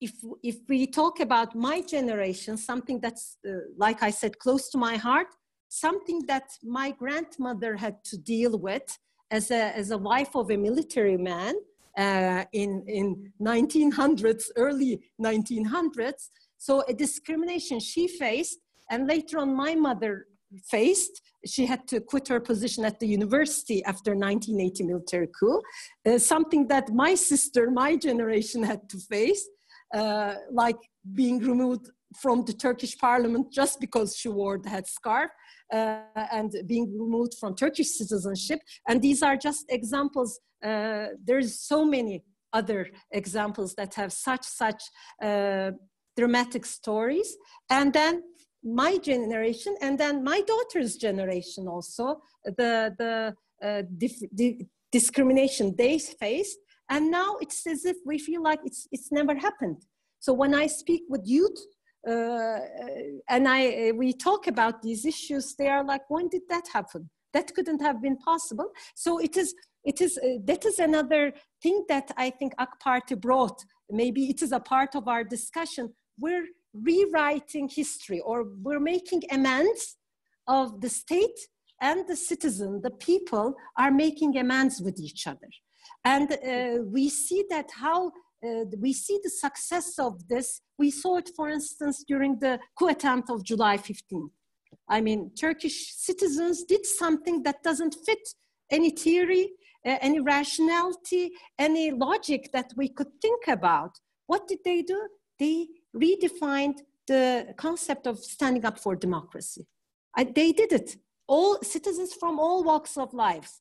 if, if we talk about my generation, something that's, uh, like I said, close to my heart, something that my grandmother had to deal with as a, as a wife of a military man, Uh, in, in nineteen hundreds, early nineteen hundreds, So a discrimination she faced, and later on my mother faced. She had to quit her position at the university after nineteen eighty military coup, uh, something that my sister, my generation had to face, uh, like being removed from the Turkish parliament just because she wore the headscarf, uh, and being removed from Turkish citizenship. And these are just examples. Uh, there's so many other examples that have such, such uh, dramatic stories. And then my generation, and then my daughter's generation also, the, the uh, dif di discrimination they faced. And now it's as if we feel like it's, it's never happened. So when I speak with youth, uh, and I, we talk about these issues, they are like, when did that happen? That couldn't have been possible. So it is, it is, uh, that is another thing that I think A K Party brought. Maybe it is a part of our discussion. We're rewriting history, or we're making amends of the state and the citizen, the people are making amends with each other. And uh, we see that how, uh, we see the success of this. We saw it, for instance, during the coup attempt of July fifteenth. I mean, Turkish citizens did something that doesn't fit any theory, uh, any rationality, any logic that we could think about. What did they do? They redefined the concept of standing up for democracy. I, they did it. All citizens from all walks of life,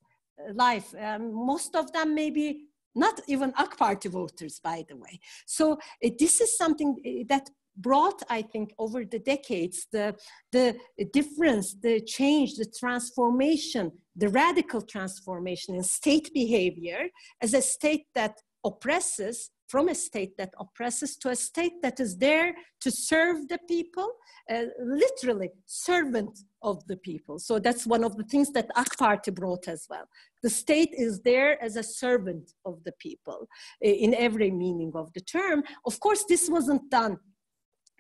life. Um, most of them maybe not even A K Party voters, by the way. So uh, this is something that brought, I think, over the decades, the, the difference, the change, the transformation, the radical transformation in state behavior as a state that oppresses, from a state that oppresses to a state that is there to serve the people, uh, literally servant of the people. So that's one of the things that A K Party brought as well. The state is there as a servant of the people in every meaning of the term. Of course, this wasn't done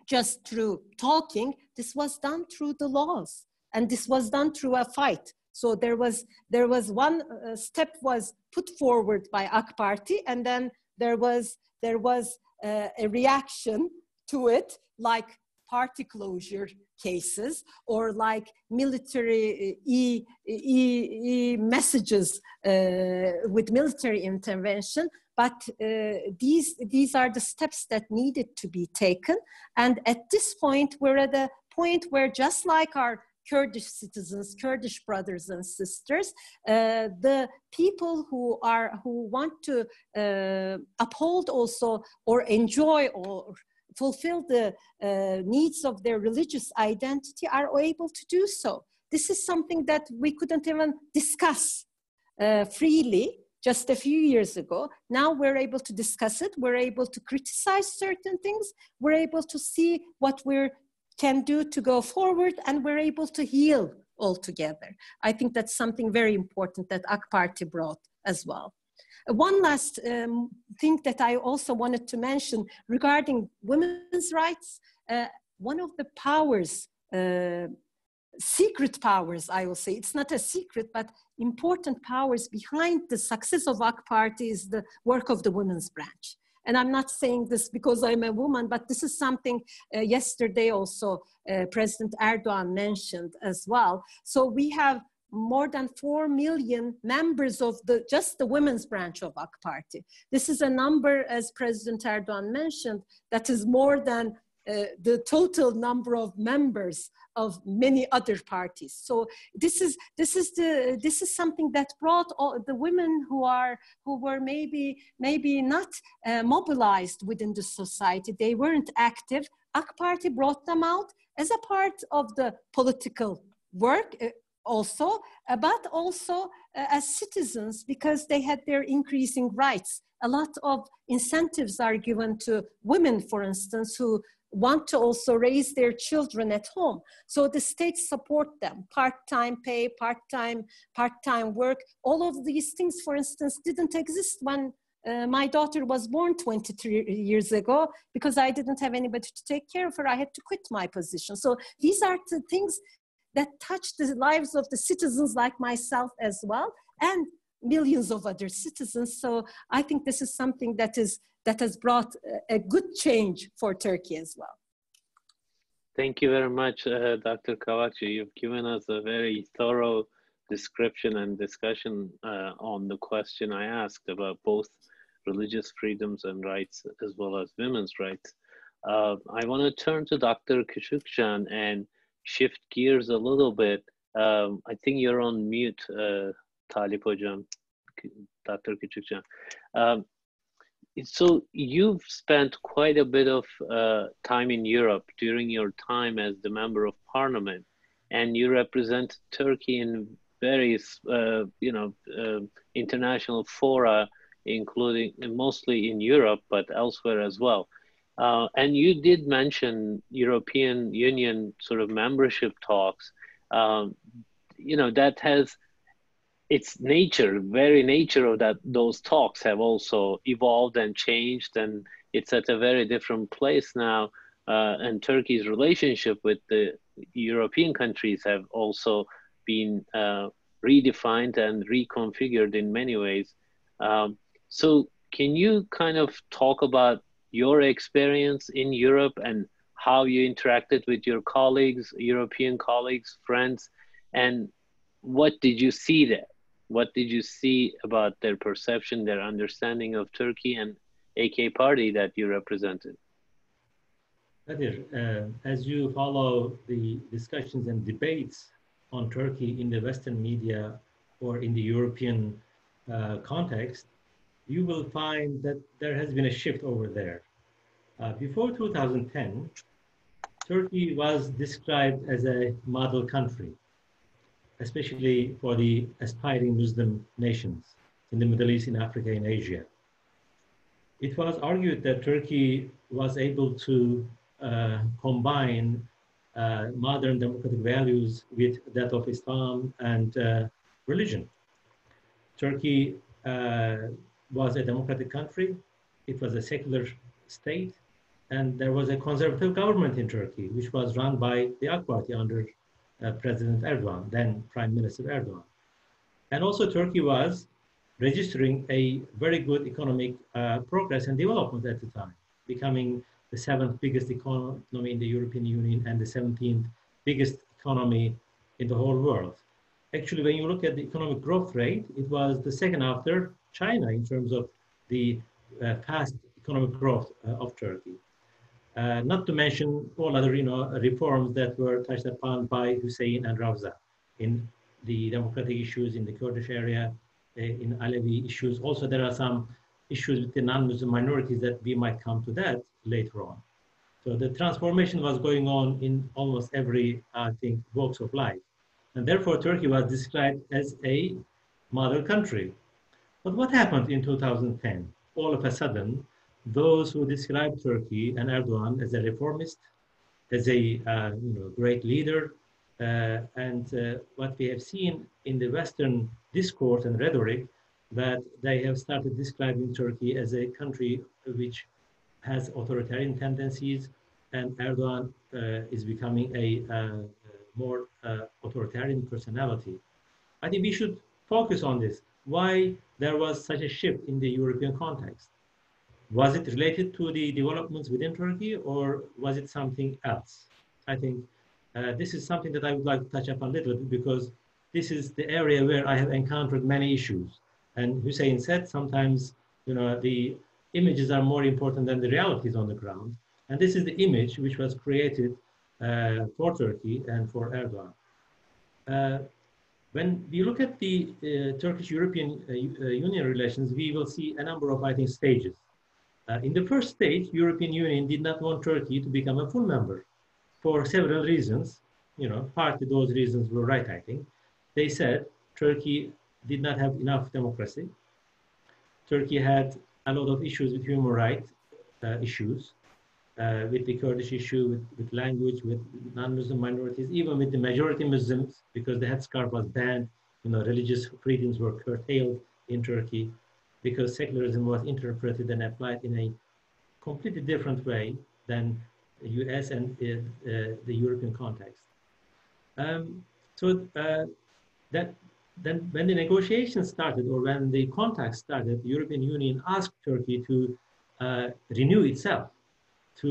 just through talking. This was done through the laws, and this was done through a fight. So there was, there was one uh, step was put forward by A K Party, and then There was, there was uh, a reaction to it, like party closure cases, or like military e, e, e messages uh, with military intervention. But uh, these, these are the steps that needed to be taken. And at this point, we're at a point where, just like our Kurdish citizens, Kurdish brothers and sisters, uh, the people who are who want to uh, uphold also or enjoy or fulfill the uh, needs of their religious identity are able to do so. This is something that we couldn't even discuss uh, freely just a few years ago. Now we're able to discuss it. We're able to criticize certain things. We're able to see what we're can do to go forward, and we're able to heal all together. I think that's something very important that A K Party brought as well. One last um, thing that I also wanted to mention regarding women's rights, uh, one of the powers, uh, secret powers, I will say, it's not a secret, but important powers behind the success of A K Party is the work of the women's branch. And I'm not saying this because I'm a woman, but this is something uh, yesterday also uh, President Erdogan mentioned as well. So we have more than four million members of the, just the women's branch of A K Party. This is a number, as President Erdogan mentioned, that is more than uh, the total number of members of many other parties. So this is, this is, the, this is something that brought all the women who, are, who were maybe, maybe not uh, mobilized within the society, they weren't active. A K Party brought them out as a part of the political work uh, also, uh, but also uh, as citizens, because they had their increasing rights. A lot of incentives are given to women, for instance, who want to also raise their children at home. So the state support them, part-time pay, part-time part-time work. All of these things, for instance, didn't exist when uh, my daughter was born twenty-three years ago, because I didn't have anybody to take care of her. I had to quit my position. So these are the things that touch the lives of the citizens like myself as well, and millions of other citizens. So I think this is something that is that has brought a good change for Turkey as well. Thank you very much, uh, Doctor Kavakcı. You've given us a very thorough description and discussion uh, on the question I asked about both religious freedoms and rights, as well as women's rights. Uh, I want to turn to Doctor Küçükcan and shift gears a little bit. Um, I think you're on mute, uh, Talip Hocam, Doctor Küçükcan. Um, So you've spent quite a bit of uh, time in Europe during your time as the member of parliament, and you represent Turkey in various, uh, you know, uh, international fora, including mostly in Europe, but elsewhere as well. Uh, and you did mention European Union sort of membership talks. Um, you know, that has its nature, very nature of that, those talks have also evolved and changed, and it's at a very different place now. Uh, and Turkey's relationship with the European countries have also been uh, redefined and reconfigured in many ways. Um, so can you kind of talk about your experience in Europe and how you interacted with your colleagues, European colleagues, friends, and what did you see there? What did you see about their perception, their understanding of Turkey and A K Party that you represented? Kadir, uh, as you follow the discussions and debates on Turkey in the Western media or in the European uh, context, you will find that there has been a shift over there. Uh, before two thousand ten, Turkey was described as a model country, especially for the aspiring Muslim nations in the Middle East, in Africa, in Asia. It was argued that Turkey was able to uh, combine uh, modern democratic values with that of Islam and uh, religion. Turkey uh, was a democratic country, it was a secular state, and there was a conservative government in Turkey, which was run by the AK Party under Uh, President Erdogan, then Prime Minister Erdogan. And also Turkey was registering a very good economic uh, progress and development at the time, becoming the seventh biggest economy in the European Union and the seventeenth biggest economy in the whole world. Actually, when you look at the economic growth rate, it was the second after China in terms of the uh, fast economic growth uh, of Turkey. Uh, not to mention all other, you know, reforms that were touched upon by Hüseyin and Ravza in the democratic issues in the Kurdish area, uh, in Alevi issues. Also, there are some issues with the non-Muslim minorities that we might come to that later on. So the transformation was going on in almost every, I think, walks of life. And therefore, Turkey was described as a model country. But what happened in two thousand ten? All of a sudden, those who describe Turkey and Erdogan as a reformist, as a uh, you know, great leader, uh, and uh, what we have seen in the Western discourse and rhetoric, that they have started describing Turkey as a country which has authoritarian tendencies, and Erdogan uh, is becoming a uh, more uh, authoritarian personality. I think we should focus on this, why there was such a shift in the European context. Was it related to the developments within Turkey, or was it something else? I think uh, this is something that I would like to touch upon a little bit, because this is the area where I have encountered many issues. And Hüseyin said sometimes, you know, the images are more important than the realities on the ground. And this is the image which was created uh, for Turkey and for Erdogan. Uh, When we look at the uh, Turkish-European uh, uh, Union relations, we will see a number of, I think, stages. Uh, in the first stage, European Union did not want Turkey to become a full member for several reasons. You know, partly those reasons were right, I think. They said Turkey did not have enough democracy. Turkey had a lot of issues with human rights uh, issues, uh, with the Kurdish issue, with, with language, with non-Muslim minorities, even with the majority Muslims, because the headscarf was banned. You know, religious freedoms were curtailed in Turkey, because secularism was interpreted and applied in a completely different way than the U S and uh, uh, the European context. Um, so uh, that, then when the negotiations started, or when the contacts started, the European Union asked Turkey to uh, renew itself, to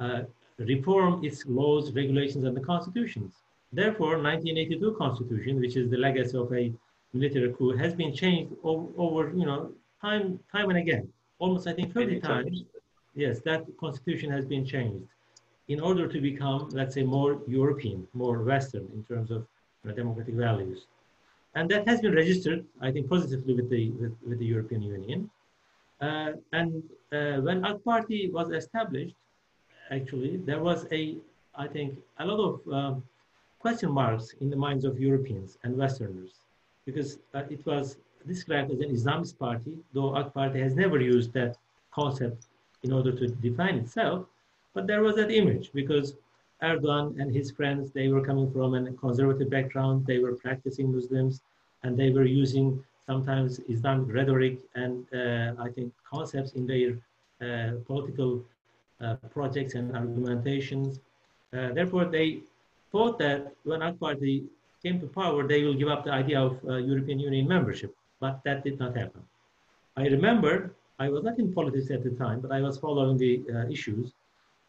uh, reform its laws, regulations, and the constitutions. Therefore, nineteen eighty-two constitution, which is the legacy of a military coup, has been changed over, over you know, time, time and again. Almost, I think, thirty times, yes, that constitution has been changed in order to become, let's say, more European, more Western in terms of you know, democratic values. And that has been registered, I think, positively with the, with, with the European Union. Uh, and uh, when A K Party was established, actually, there was a, I think, a lot of um, question marks in the minds of Europeans and Westerners, because uh, it was described as an Islamist party, though A K Party has never used that concept in order to define itself. But there was that image, because Erdogan and his friends, they were coming from a conservative background, they were practicing Muslims, and they were using sometimes Islamic rhetoric and uh, I think concepts in their uh, political uh, projects and argumentations. Uh, therefore, they thought that when A K Party came to power, they will give up the idea of uh, European Union membership, but that did not happen. I remember, I was not in politics at the time, but I was following the uh, issues.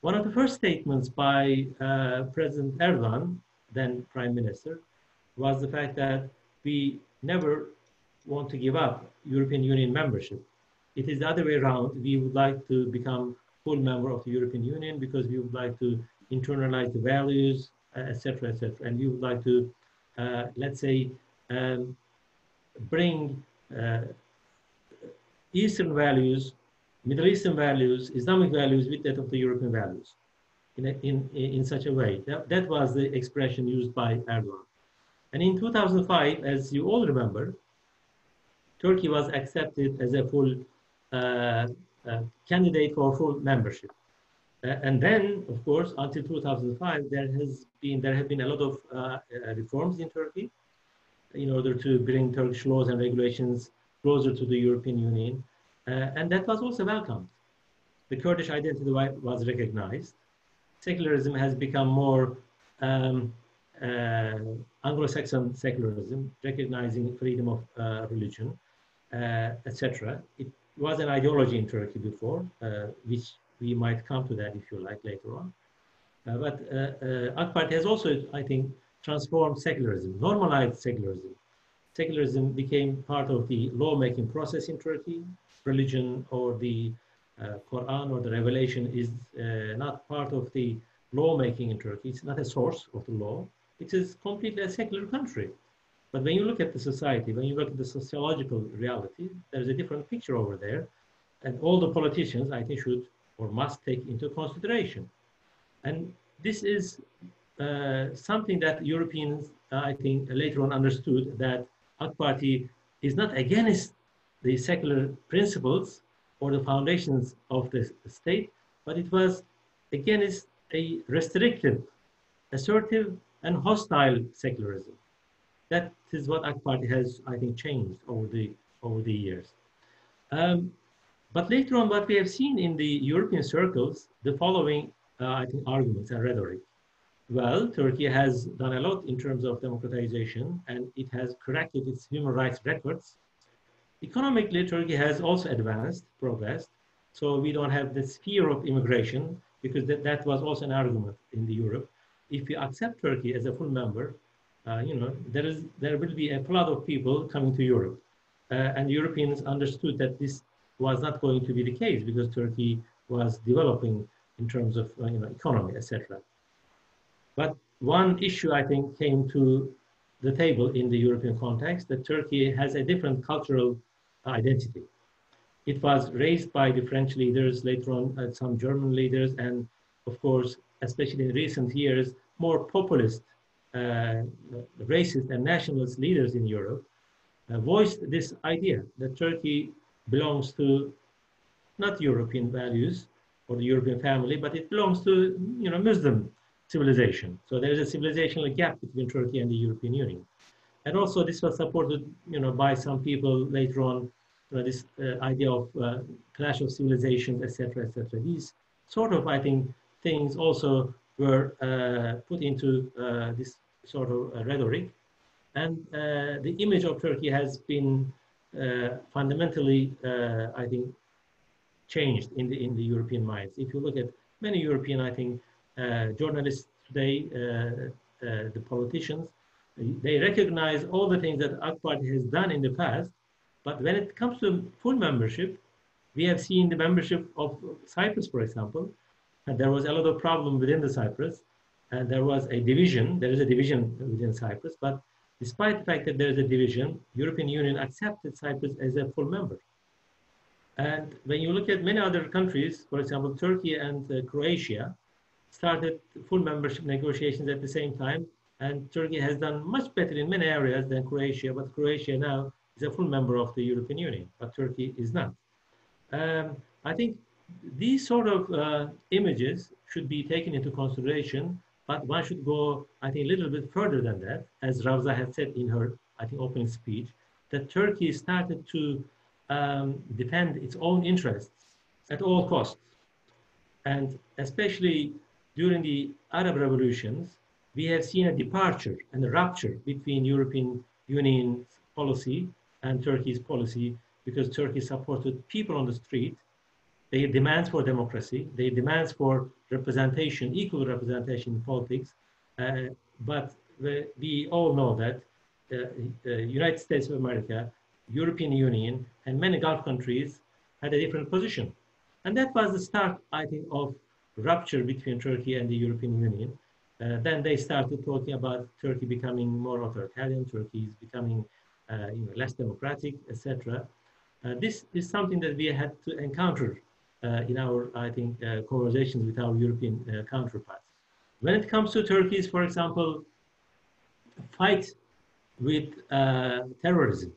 One of the first statements by uh, President Erdogan, then Prime Minister, was the fact that we never want to give up European Union membership. It is the other way around. We would like to become full member of the European Union because we would like to internalize the values, et cetera, et cetera. And we would like to, uh, let's say, um, bring uh, Eastern values, Middle Eastern values, Islamic values with that of the European values in, a, in, in such a way. That, that was the expression used by Erdogan. And in two thousand five, as you all remember, Turkey was accepted as a full uh, uh, candidate for full membership. Uh, and then, of course, until two thousand five, there has been, there have been a lot of uh, reforms in Turkey in order to bring Turkish laws and regulations closer to the European Union. Uh, and that was also welcomed. The Kurdish identity was recognized. Secularism has become more um, uh, Anglo-Saxon secularism, recognizing freedom of uh, religion, uh, et cetera. It was an ideology in Turkey before, uh, which we might come to that, if you like, later on. Uh, but uh, uh, A K Party has also, I think, transformed secularism, normalized secularism. Secularism became part of the lawmaking process in Turkey. Religion or the uh, Quran or the Revelation is uh, not part of the lawmaking in Turkey. It's not a source of the law. It is completely a secular country. But when you look at the society, when you look at the sociological reality, there's a different picture over there. And all the politicians, I think, should or must take into consideration. And this is uh, something that Europeans, uh, I think, later on understood, that A K Party is not against the secular principles or the foundations of the state, but it was against a restrictive, assertive, and hostile secularism. That is what A K Party has, I think, changed over the over the years. Um, but later on, what we have seen in the European circles, the following, uh, I think, arguments and rhetoric. Well, Turkey has done a lot in terms of democratization, and it has corrected its human rights records. Economically, Turkey has also advanced, progressed, so we don't have this fear of immigration, because that, that was also an argument in the Europe. If we accept Turkey as a full member, uh, you know, there is there will be a flood of people coming to Europe. Uh, and Europeans understood that this was not going to be the case, because Turkey was developing in terms of uh, you know, economy, et cetera. But one issue, I think, came to the table in the European context, that Turkey has a different cultural identity. It was raised by the French leaders, later on uh, some German leaders, and of course, especially in recent years, more populist, uh, racist and nationalist leaders in Europe uh, voiced this idea that Turkey belongs to not European values or the European family, but it belongs to you know, Muslim civilization. So there is a civilizational gap between Turkey and the European Union. And also this was supported you know, by some people later on, you know, this uh, idea of uh, clash of civilizations, et cetera, et cetera. These sort of, I think, things also were uh, put into uh, this sort of uh, rhetoric. And uh, the image of Turkey has been uh, fundamentally, uh, I think, changed in the, in the European minds. If you look at many European, I think, uh, journalists today, uh, uh, the politicians, they recognize all the things that A K Party has done in the past. But when it comes to full membership, we have seen the membership of Cyprus, for example, and there was a lot of problem within the Cyprus, and there was a division, there is a division within Cyprus, but despite the fact that there is a division, European Union accepted Cyprus as a full member. And when you look at many other countries, for example, Turkey and uh, Croatia started full membership negotiations at the same time, and Turkey has done much better in many areas than Croatia, but Croatia now is a full member of the European Union, but Turkey is not. Um, I think these sort of uh, images should be taken into consideration, but one should go, I think, a little bit further than that, as Ravza had said in her, I think, opening speech, that Turkey started to um, defend its own interests at all costs. And especially during the Arab revolutions, we have seen a departure and a rupture between European Union policy and Turkey's policy, because Turkey supported people on the street, their demands for democracy, their demands for representation, equal representation in politics. Uh, but the, we all know that the, the United States of America, European Union, and many Gulf countries had a different position. And that was the start, I think, of rupture between Turkey and the European Union. Uh, then they started talking about Turkey becoming more authoritarian, Turkey is becoming uh, you know, less democratic, et cetera. Uh, this is something that we had to encounter uh, in our, I think, uh, conversations with our European uh, counterparts. When it comes to Turkey's, for example, fight with uh, terrorism,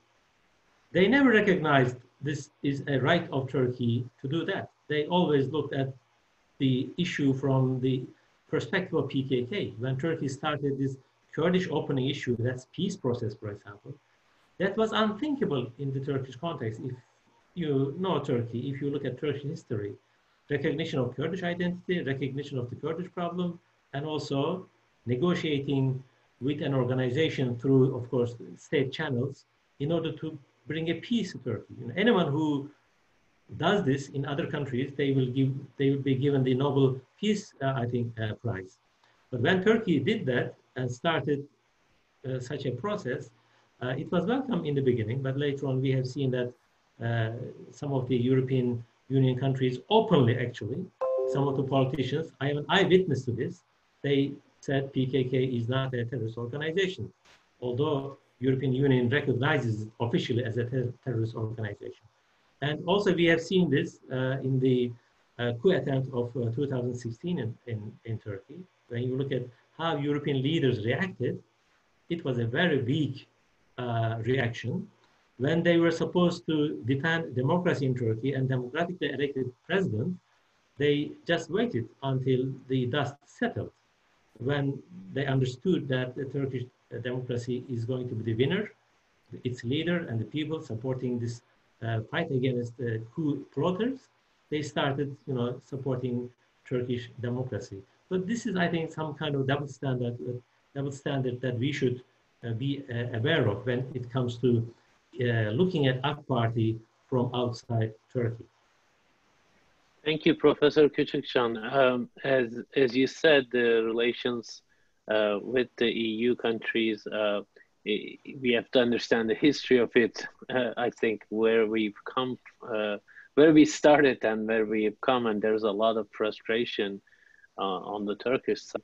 they never recognized this is a right of Turkey to do that. They always looked at the issue from the perspective of P K K. When Turkey started this Kurdish opening issue, that's peace process, for example, that was unthinkable in the Turkish context. If you know Turkey, if you look at Turkish history, recognition of Kurdish identity, recognition of the Kurdish problem, and also negotiating with an organization through, of course, state channels in order to bring a peace to Turkey. You know, anyone who does this in other countries, they will give, they will be given the Nobel Peace, uh, I think, uh, prize. But when Turkey did that and started uh, such a process, Uh, it was welcome in the beginning, but later on we have seen that uh, some of the European Union countries openly, actually, some of the politicians, I am an eyewitness to this, they said P K K is not a terrorist organization, although European Union recognizes it officially as a ter terrorist organization. And also we have seen this uh, in the uh, coup attempt of uh, two thousand sixteen in, in, in Turkey. When you look at how European leaders reacted, it was a very weak Uh, reaction when they were supposed to defend democracy in Turkey and democratically elected president. They just waited until the dust settled, when they understood that the Turkish democracy is going to be the winner, its leader and the people supporting this uh, fight against the uh, coup plotters. They started, you know, supporting Turkish democracy. But this is, I think, some kind of double standard, uh, double standard that we should Uh, be uh, aware of when it comes to uh, looking at A K Party from outside Turkey. Thank you, Professor Küçükcan. Um, as, as you said, the relations uh, with the E U countries, uh, we have to understand the history of it, uh, I think, where we've come, uh, where we started and where we've come, and there's a lot of frustration uh, on the Turkish side.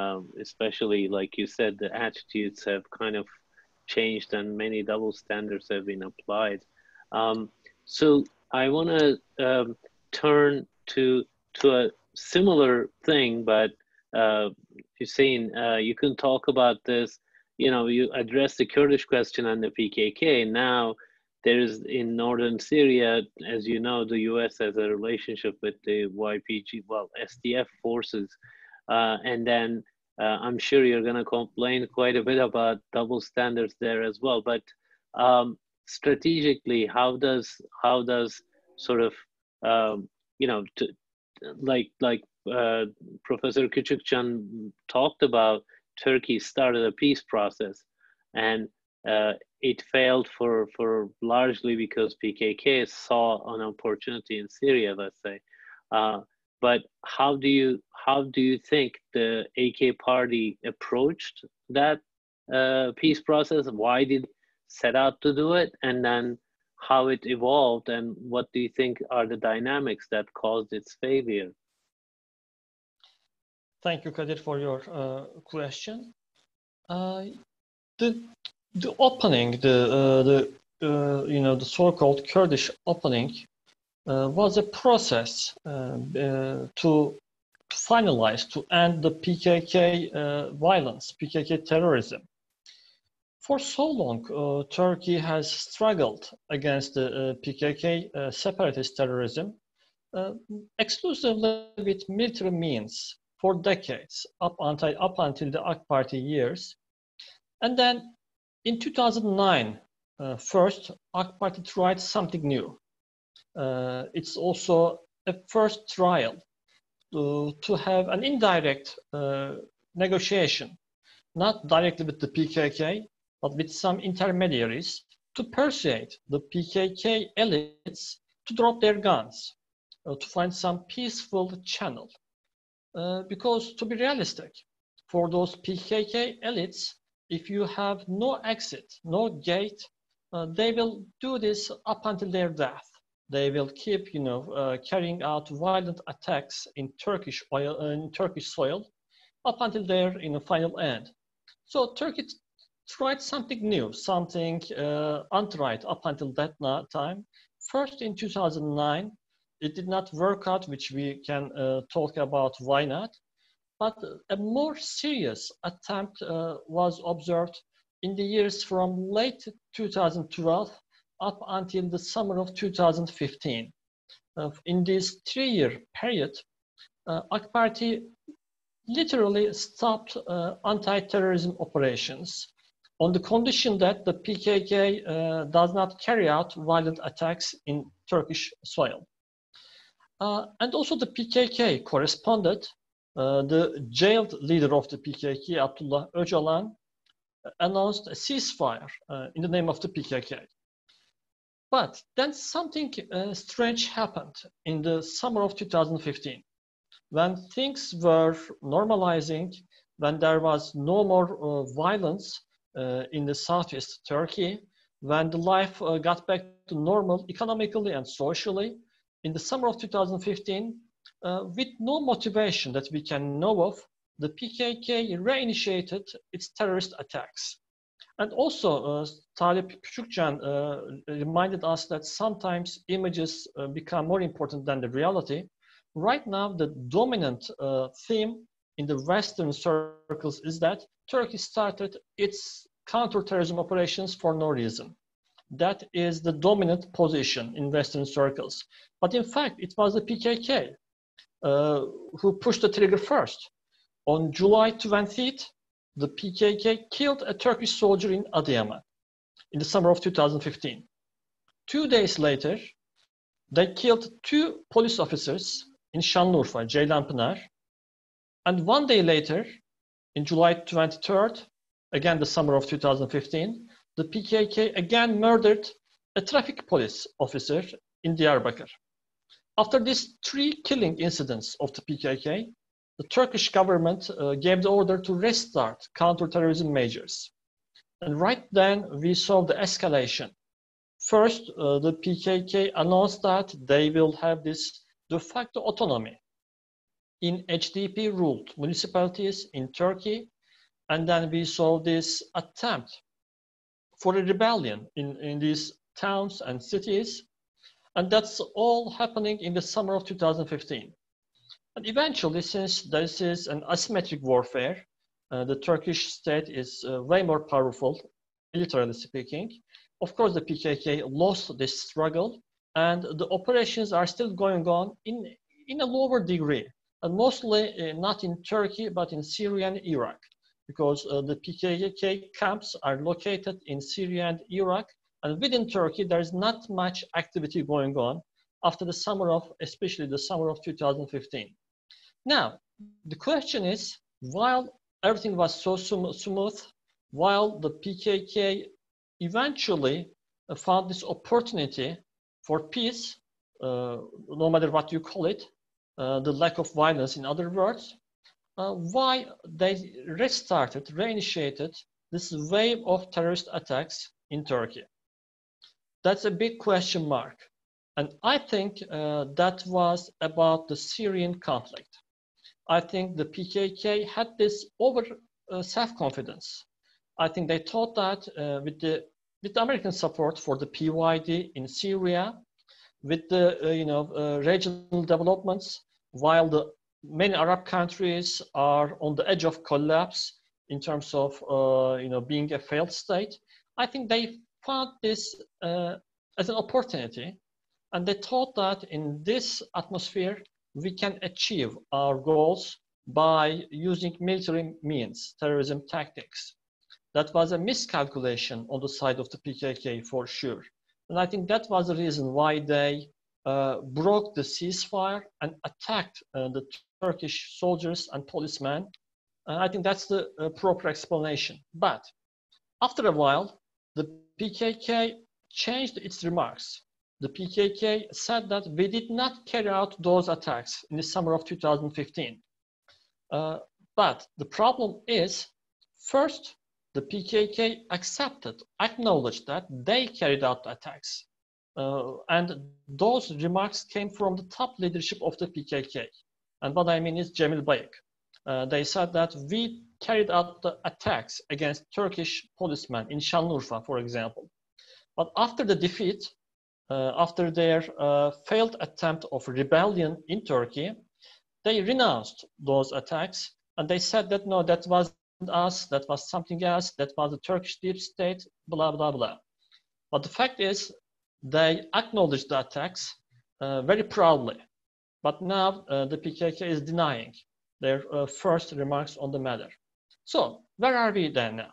Um, especially, like you said, the attitudes have kind of changed and many double standards have been applied. Um, so I want to um, turn to to a similar thing, but uh, Hüseyin, uh, you can talk about this. You know, you addressed the Kurdish question and the P K K. Now there is, in northern Syria, as you know, the U S has a relationship with the Y P G, well, S D F forces. Uh, and then uh, I'm sure you're going to complain quite a bit about double standards there as well. But um, strategically, how does how does sort of um, you know to, like like uh, Professor Küçükcan talked about, Turkey started a peace process, and uh, it failed for for largely because P K K saw an opportunity in Syria, let's say. Uh, But how do you how do you think the A K Party approached that uh, peace process? Why did it set out to do it, and then how it evolved, and what do you think are the dynamics that caused its failure? Thank you, Kadir, for your uh, question. Uh, the the opening, the uh, the uh, you know the so-called Kurdish opening. Uh, was a process uh, uh, to, to finalize, to end the P K K uh, violence, P K K terrorism. For so long, uh, Turkey has struggled against the uh, P K K uh, separatist terrorism uh, exclusively with military means for decades, up until, up until the A K Party years. And then in two thousand nine, uh, first, A K Party tried something new. Uh, it's also a first trial to, to have an indirect uh, negotiation, not directly with the P K K, but with some intermediaries to persuade the P K K elites to drop their guns, uh, to find some peaceful channel. Uh, because to be realistic, for those P K K elites, if you have no exit, no gate, uh, they will do this up until their death. They will keep, you know, uh, carrying out violent attacks in Turkish oil, uh, in Turkish soil, up until their, you know, final end. So Turkey tried something new, something uh, untried up until that time. First, in two thousand nine, it did not work out, which we can uh, talk about why not. But a more serious attempt uh, was observed in the years from late two thousand twelve. Up until the summer of two thousand fifteen. Uh, in this three-year period, uh, A K Party literally stopped uh, anti-terrorism operations on the condition that the P K K uh, does not carry out violent attacks in Turkish soil. Uh, and also the P K K corresponded, uh, the jailed leader of the P K K, Abdullah Öcalan, announced a ceasefire uh, in the name of the P K K. But then something uh, strange happened in the summer of two thousand fifteen, when things were normalizing, when there was no more uh, violence uh, in the southeast Turkey, when the life uh, got back to normal economically and socially. In the summer of two thousand fifteen, uh, with no motivation that we can know of, the P K K reinitiated its terrorist attacks. And also, uh, Talib Küçükcan uh, reminded us that sometimes images uh, become more important than the reality. Right now, the dominant uh, theme in the Western circles is that Turkey started its counterterrorism operations for no reason. That is the dominant position in Western circles. But in fact, it was the P K K uh, who pushed the trigger first. On July twentieth, the P K K killed a Turkish soldier in Adıyaman in the summer of two thousand fifteen. Two days later, they killed two police officers in Şanlıurfa, Ceylanpınar. And one day later, in July twenty-third, again the summer of two thousand fifteen, the P K K again murdered a traffic police officer in Diyarbakır. After these three killing incidents of the P K K, the Turkish government uh, gave the order to restart counterterrorism measures. And right then, we saw the escalation. First, uh, the P K K announced that they will have this de facto autonomy in H D P-ruled municipalities in Turkey. And then we saw this attempt for a rebellion in, in these towns and cities. And that's all happening in the summer of two thousand fifteen. And eventually, since this is an asymmetric warfare, uh, the Turkish state is uh, way more powerful, militarily speaking. Of course, the P K K lost this struggle, and the operations are still going on in, in a lower degree, and mostly uh, not in Turkey, but in Syria and Iraq, because uh, the P K K camps are located in Syria and Iraq, and within Turkey, there is not much activity going on after the summer of, especially the summer of two thousand fifteen. Now, the question is, while everything was so smooth, while the P K K eventually found this opportunity for peace, uh, no matter what you call it, uh, the lack of violence, in other words, uh, why they restarted, reinitiated this wave of terrorist attacks in Turkey. That's a big question mark. And I think uh, that was about the Syrian conflict. I think the P K K had this over uh, self-confidence. I think they thought that uh, with the with American support for the P Y D in Syria, with the uh, you know uh, regional developments, while the many Arab countries are on the edge of collapse in terms of uh, you know being a failed state, I think they found this uh, as an opportunity, and they thought that in this atmosphere we can achieve our goals by using military means, terrorism tactics. That was a miscalculation on the side of the P K K for sure. And I think that was the reason why they uh, broke the ceasefire and attacked uh, the Turkish soldiers and policemen. Uh, I think that's the uh, proper explanation. But after a while, the P K K changed its remarks. The P K K said that we did not carry out those attacks in the summer of two thousand fifteen. Uh, but the problem is, first, the P K K accepted, acknowledged that they carried out attacks. Uh, and those remarks came from the top leadership of the P K K. And what I mean is Cemil Bayık. Uh, they said that we carried out the attacks against Turkish policemen in Şanlıurfa, for example. But after the defeat, uh, after their uh, failed attempt of rebellion in Turkey, they renounced those attacks. And they said that, no, that was us, that was something else, that was the Turkish deep state, blah, blah, blah. But the fact is, they acknowledged the attacks uh, very proudly. But now uh, the P K K is denying their uh, first remarks on the matter. So where are we then now?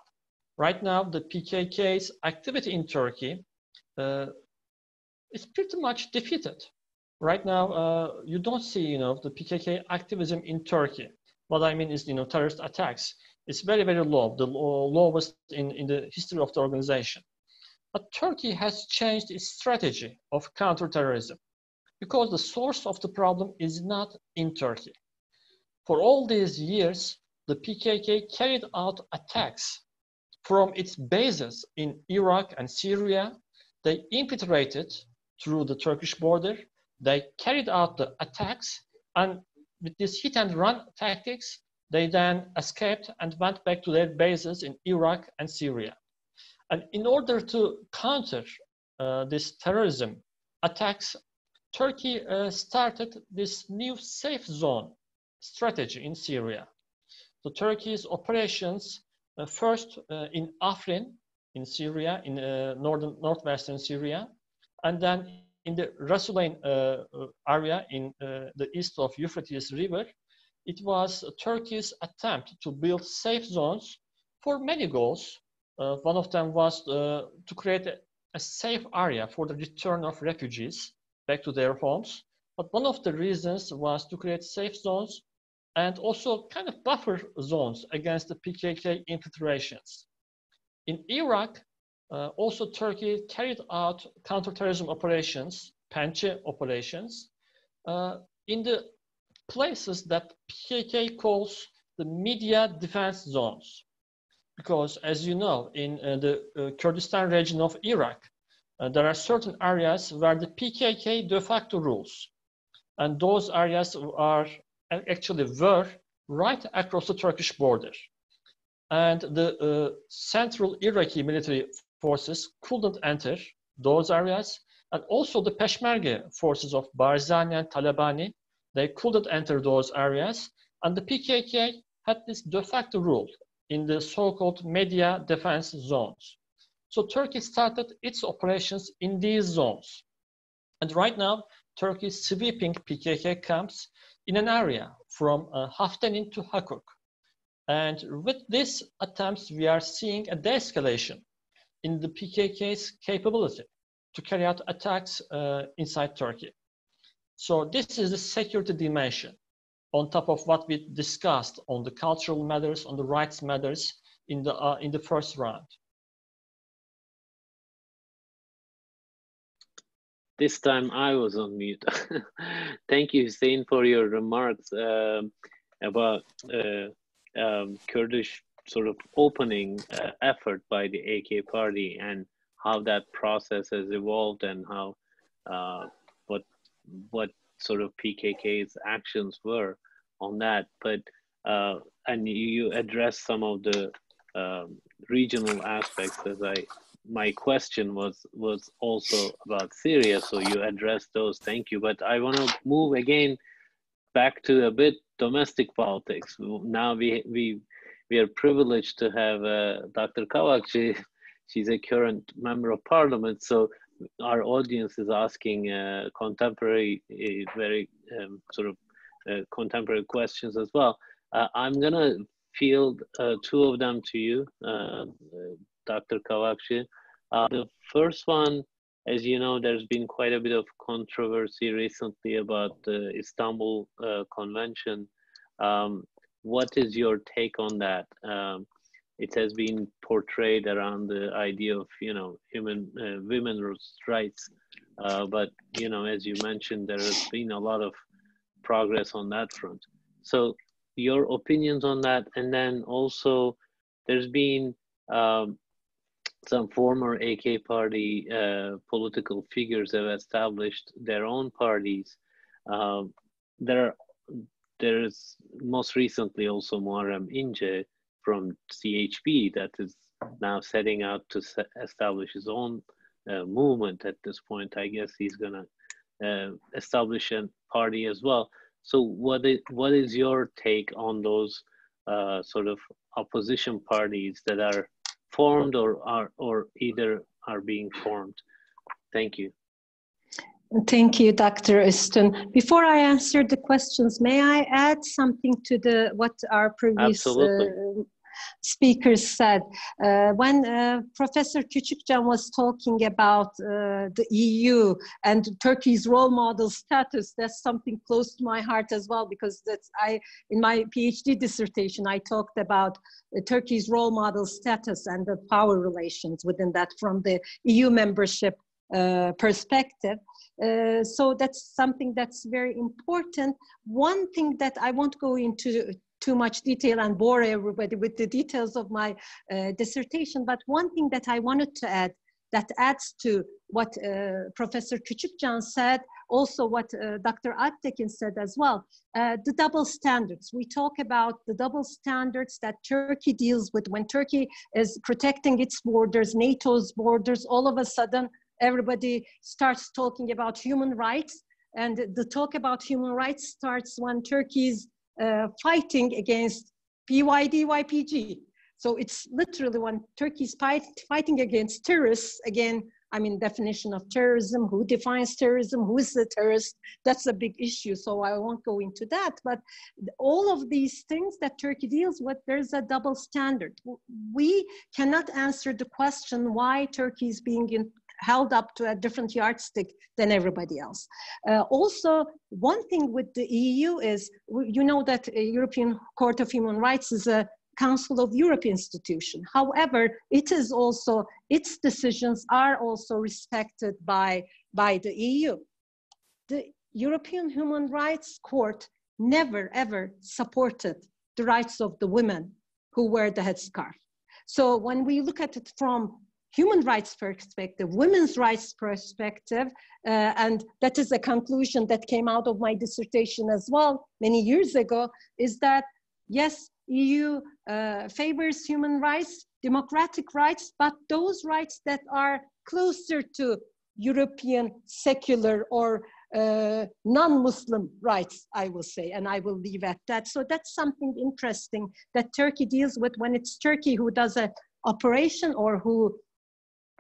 Right now, the P K K's activity in Turkey uh, is pretty much defeated. Right now, uh, you don't see, you know, the P K K activism in Turkey. What I mean is, you know, terrorist attacks. It's very, very low, the lowest in, in the history of the organization. But Turkey has changed its strategy of counterterrorism because the source of the problem is not in Turkey. For all these years, the P K K carried out attacks from its bases in Iraq and Syria. They infiltrated through the Turkish border. They carried out the attacks, and with these hit and run tactics, they then escaped and went back to their bases in Iraq and Syria. And in order to counter uh, this terrorism attacks, Turkey uh, started this new safe zone strategy in Syria. So Turkey's operations uh, first uh, in Afrin, in Syria, in uh, northern, northwestern Syria, and then in the Rasulayn uh, area in uh, the east of Euphrates River. It was Turkey's attempt to build safe zones for many goals. Uh, one of them was uh, to create a, a safe area for the return of refugees back to their homes. But one of the reasons was to create safe zones and also kind of buffer zones against the P K K infiltrations. In Iraq, uh, also Turkey carried out counterterrorism operations, Pençe operations, uh, in the places that P K K calls the media defense zones. Because as you know, in uh, the uh, Kurdistan region of Iraq, uh, there are certain areas where the P K K de facto rules. And those areas are actually were right across the Turkish border. And the uh, central Iraqi military forces couldn't enter those areas. And also the Peshmerga forces of Barzani and Talabani, they couldn't enter those areas, and the P K K had this de facto rule in the so-called media defense zones. So Turkey started its operations in these zones. And right now, Turkey is sweeping P K K camps in an area from uh, Haftenin to Hakuk. And with these attempts, we are seeing a de-escalation in the P K K's capability to carry out attacks uh, inside Turkey. So this is the security dimension on top of what we discussed on the cultural matters, on the rights matters in the, uh, in the first round. This time I was on mute. Thank you, Hüseyin, for your remarks uh, about uh, um, Kurdish sort of opening uh, effort by the A K Party and how that process has evolved and how uh, what what sort of P K K's actions were on that. But uh, and you addressed some of the um, regional aspects, as I. My question was was also about Syria, so you addressed those. Thank you. But I want to move again back to a bit domestic politics. Now we we we are privileged to have uh, Doctor Kavakcı. She's a current member of parliament. So our audience is asking uh, contemporary, uh, very um, sort of uh, contemporary questions as well. Uh, I'm gonna field uh, two of them to you. Uh, Doctor Kavakcı. Uh, the first one, as you know, there's been quite a bit of controversy recently about the Istanbul uh, Convention. Um, what is your take on that? Um, it has been portrayed around the idea of, you know, human uh, women's rights. Uh, but, you know, as you mentioned, there has been a lot of progress on that front. So your opinions on that, and then also there's been um, some former A K Party uh, political figures have established their own parties. Uh, there, there's most recently also Muharrem İnce from C H P that is now setting out to se establish his own uh, movement at this point. I guess he's gonna uh, establish a party as well. So what is, what is your take on those uh, sort of opposition parties that are formed or are or either are being formed? Thank you. Thank you, Doctor Üstün. Before I answer the questions, may I add something to the what our previous uh, speakers said? Uh, when uh, Professor Küçükcan was talking about uh, the E U and Turkey's role model status, that's something close to my heart as well, because that's I in my PhD dissertation I talked about Turkey's role model status and the power relations within that from the E U membership uh, perspective. Uh, so that's something that's very important. One thing that I won't go into too much detail and bore everybody with the details of my uh, dissertation, but one thing that I wanted to add that adds to what uh, Professor Küçükcan said, also what uh, Doctor Alptekin said as well, uh, the double standards. We talk about the double standards that Turkey deals with when Turkey is protecting its borders, NATO's borders. All of a sudden, everybody starts talking about human rights, and the talk about human rights starts when Turkey's uh, fighting against P Y D, Y P G. So it's literally when Turkey's fight, fighting against terrorists, again, I mean, definition of terrorism, who defines terrorism, who is the terrorist, that's a big issue. So I won't go into that, but all of these things that Turkey deals with, there's a double standard. We cannot answer the question why Turkey is being in, held up to a different yardstick than everybody else. Uh, also, one thing with the E U is, you know that the European Court of Human Rights is a Council of Europe institution. However, it is also, its decisions are also respected by, by the E U. The European Human Rights Court never ever supported the rights of the women who wear the headscarf. So when we look at it from human rights perspective, women's rights perspective, uh, and that is a conclusion that came out of my dissertation as well many years ago, is that yes, E U uh, favors human rights, democratic rights, but those rights that are closer to European secular or uh, non-Muslim rights, I will say, and I will leave at that. So that's something interesting that Turkey deals with when it's Turkey who does an operation or who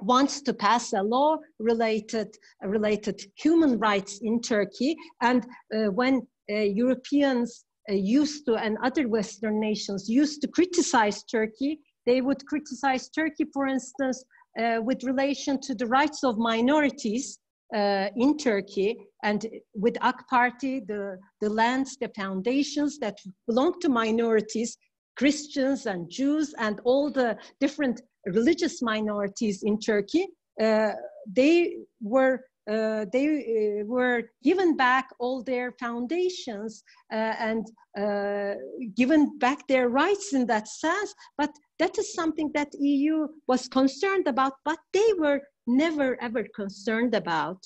wants to pass a law related, related human rights in Turkey. And uh, when uh, Europeans Uh, used to, and other Western nations used to criticize Turkey, they would criticize Turkey, for instance, uh, with relation to the rights of minorities uh, in Turkey, and with A K Party, the, the lands, the foundations that belong to minorities, Christians and Jews and all the different religious minorities in Turkey, uh, they were uh, they uh, were given back all their foundations uh, and uh, given back their rights in that sense. But that is something that E U was concerned about, but they were never ever concerned about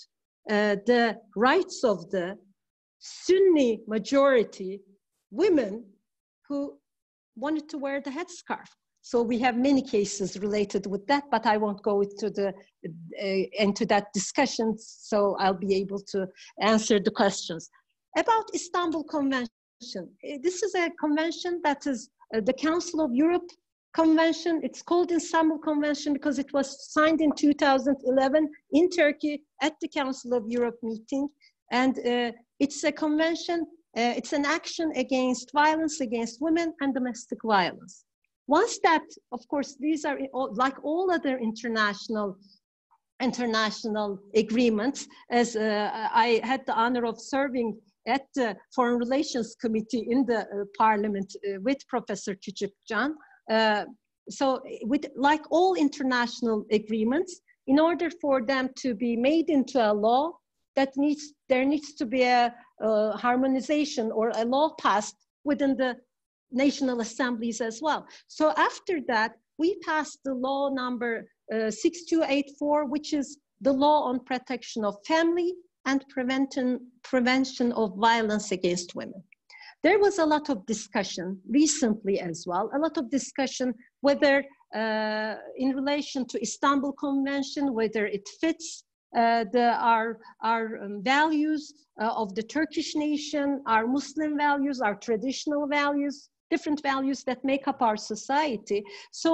uh, the rights of the Sunni majority women who wanted to wear the headscarf. So we have many cases related with that, but I won't go into the uh, into that discussion, so I'll be able to answer the questions. About Istanbul Convention, this is a convention that is uh, the Council of Europe Convention. It's called Istanbul Convention because it was signed in two thousand eleven in Turkey at the Council of Europe meeting. And uh, it's a convention, uh, it's an action against violence against women and domestic violence. Once that, of course, these are like all other international international agreements, as uh, I had the honor of serving at the Foreign Relations Committee in the uh, Parliament uh, with Professor Küçükcan. Uh, so with, like all international agreements, in order for them to be made into a law, that needs, there needs to be a uh, harmonization or a law passed within the national assemblies as well. So after that, we passed the law number uh, six two eight four, which is the law on protection of family and prevention, prevention of violence against women. There was a lot of discussion recently as well, a lot of discussion whether uh, in relation to Istanbul Convention, whether it fits Uh, the, our, our um, values uh, of the Turkish nation, our Muslim values, our traditional values, different values that make up our society. So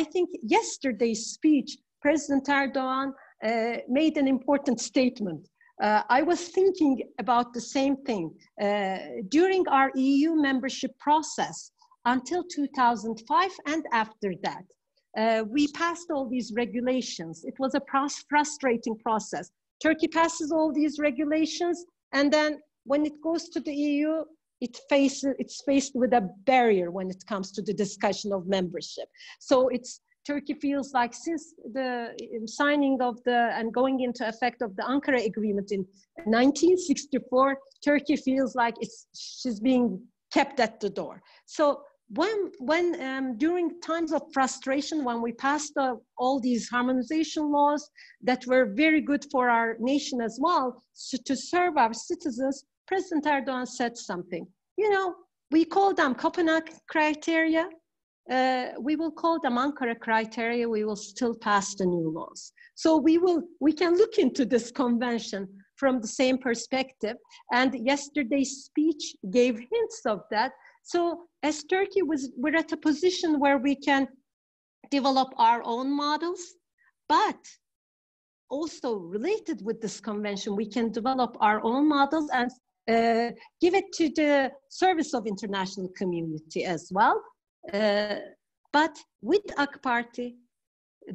I think yesterday's speech, President Erdogan uh, made an important statement. Uh, I was thinking about the same thing. Uh, during our E U membership process until two thousand five and after that, Uh, we passed all these regulations. It was a frustrating process. Turkey passes all these regulations, and then when it goes to the E U, it faces, it's faced with a barrier when it comes to the discussion of membership. So it's, Turkey feels like since the signing of the and going into effect of the Ankara Agreement in nineteen sixty-four, Turkey feels like it's, she's being kept at the door. So When, when um, during times of frustration, when we passed uh, all these harmonization laws that were very good for our nation as well, so to serve our citizens, President Erdogan said something. You know, we call them Copenhagen criteria, uh, we will call them Ankara criteria, we will still pass the new laws. So we, will, we can look into this convention from the same perspective, and yesterday's speech gave hints of that. So as Turkey, was, we're at a position where we can develop our own models, but also related with this convention, we can develop our own models and uh, give it to the service of international community as well. Uh, but with A K Party,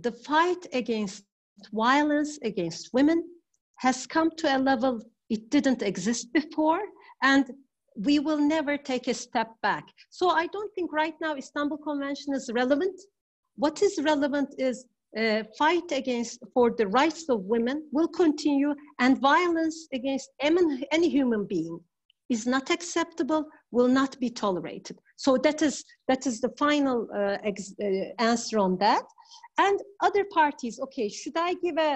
the fight against violence against women has come to a level it didn't exist before, and we will never take a step back. So I don't think right now Istanbul Convention is relevant. What is relevant is uh, fight against for the rights of women will continue, and violence against any human being is not acceptable, will not be tolerated. So that is, that is the final uh, ex uh, answer on that. And other parties, okay, should I give a,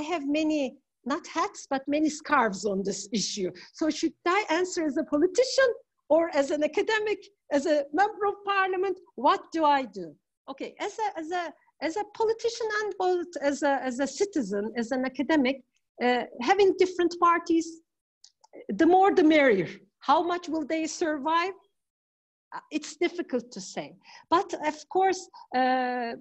I have many, not hats, but many scarves on this issue. So should I answer as a politician or as an academic, as a member of parliament? What do I do? Okay, as a, as a, as a politician and both as a, as a citizen, as an academic, uh, having different parties, the more the merrier. How much will they survive? It's difficult to say. But of course, uh,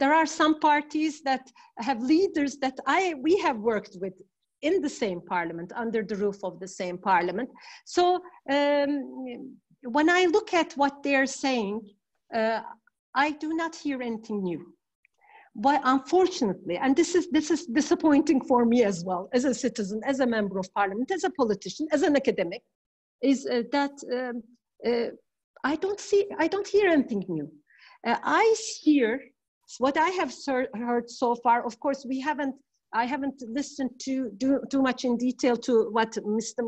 there are some parties that have leaders that I, we have worked with in the same parliament, under the roof of the same parliament. So um, when I look at what they're saying, uh, I do not hear anything new. But unfortunately, and this is, this is disappointing for me as well, as a citizen, as a member of parliament, as a politician, as an academic, is uh, that um, uh, I don't see, I don't hear anything new. Uh, I hear, what I have heard so far, of course, we haven't I haven't listened to do too much in detail to what Mister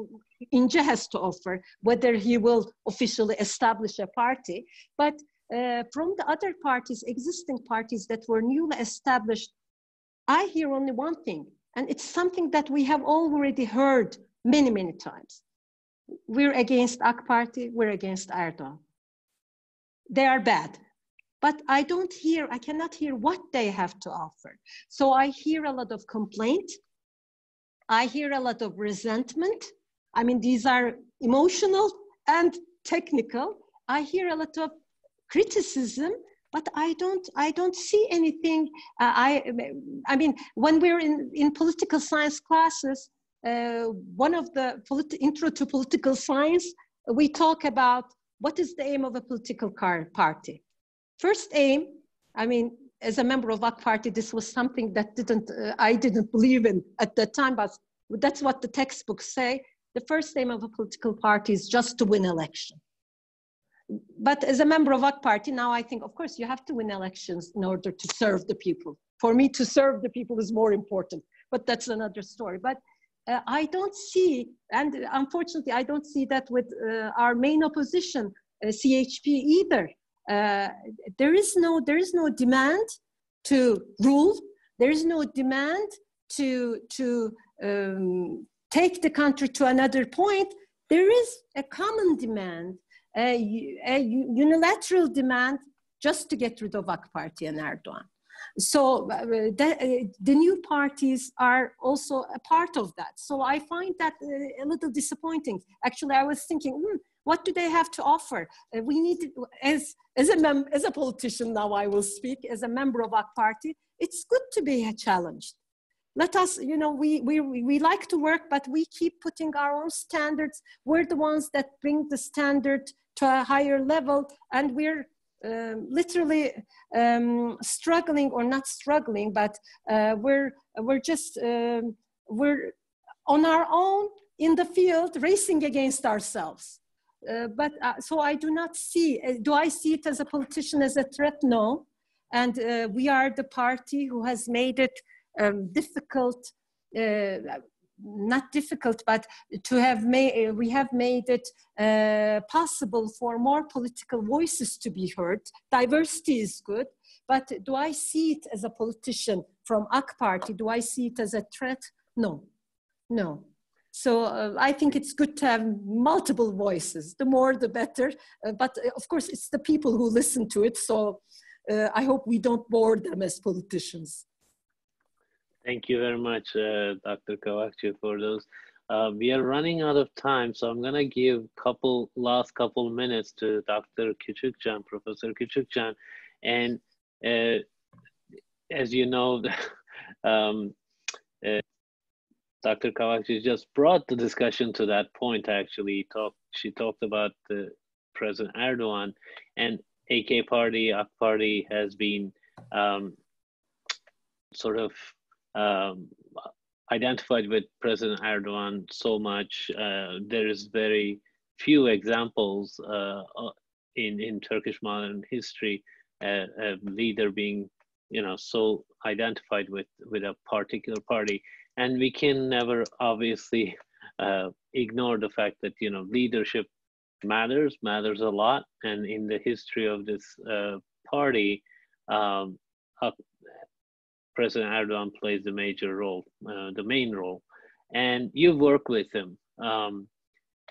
Ince has to offer, whether he will officially establish a party. But uh, from the other parties, existing parties that were newly established, I hear only one thing, and it's something that we have already heard many, many times. We're against A K Party, we're against Erdogan. They are bad. But I don't hear, I cannot hear what they have to offer. So I hear a lot of complaint. I hear a lot of resentment. I mean, these are emotional and technical. I hear a lot of criticism, but I don't, I don't see anything. Uh, I, I mean, when we're in, in political science classes, uh, one of the intro to political science, we talk about what is the aim of a political party. First aim, I mean, as a member of A K Party, this was something that didn't, uh, I didn't believe in at the time, but that's what the textbooks say. The first aim of a political party is just to win election. But as a member of A K Party, now I think, of course, you have to win elections in order to serve the people. For me, to serve the people is more important, but that's another story. But uh, I don't see, and unfortunately, I don't see that with uh, our main opposition, uh, C H P either. Uh, there is no, there is no demand to rule. There is no demand to, to um, take the country to another point. There is a common demand, a, a unilateral demand just to get rid of A K Party and Erdogan. So uh, the, uh, the new parties are also a part of that. So I find that uh, a little disappointing. Actually, I was thinking, hmm, what do they have to offer? Uh, we need, as, as, a mem as a politician now I will speak, as a member of A K Party, it's good to be challenged. Let us, you know, we, we, we like to work, but we keep putting our own standards. We're the ones that bring the standard to a higher level, and we're um, literally um, struggling, or not struggling, but uh, we're, we're just, um, we're on our own in the field racing against ourselves. Uh, but uh, so I do not see, uh, do I see it as a politician as a threat? No. And uh, we are the party who has made it um, difficult, uh, not difficult, but to have made, we have made it uh, possible for more political voices to be heard. Diversity is good, but do I see it as a politician from A K Party? Do I see it as a threat? No, no. So uh, I think it's good to have multiple voices. The more, the better. Uh, but uh, of course, it's the people who listen to it. So uh, I hope we don't bore them as politicians. Thank you very much, uh, Doctor Kavakcı, for those. Uh, we are running out of time, so I'm going to give couple last couple minutes to Doctor Küçükcan, Professor Küçükcan. And uh, as you know, um, uh, Doctor Kavakcı just brought the discussion to that point, actually. Talk, she talked about uh, President Erdogan, and A K Party, A K Party has been um, sort of um, identified with President Erdogan so much. Uh, there is very few examples uh, in, in Turkish modern history, uh, a leader being, you know, so identified with, with a particular party. And we can never obviously uh, ignore the fact that, you know, leadership matters, matters a lot. And in the history of this uh, party, um, uh, President Erdogan plays the major role, uh, the main role. And you work with him, um,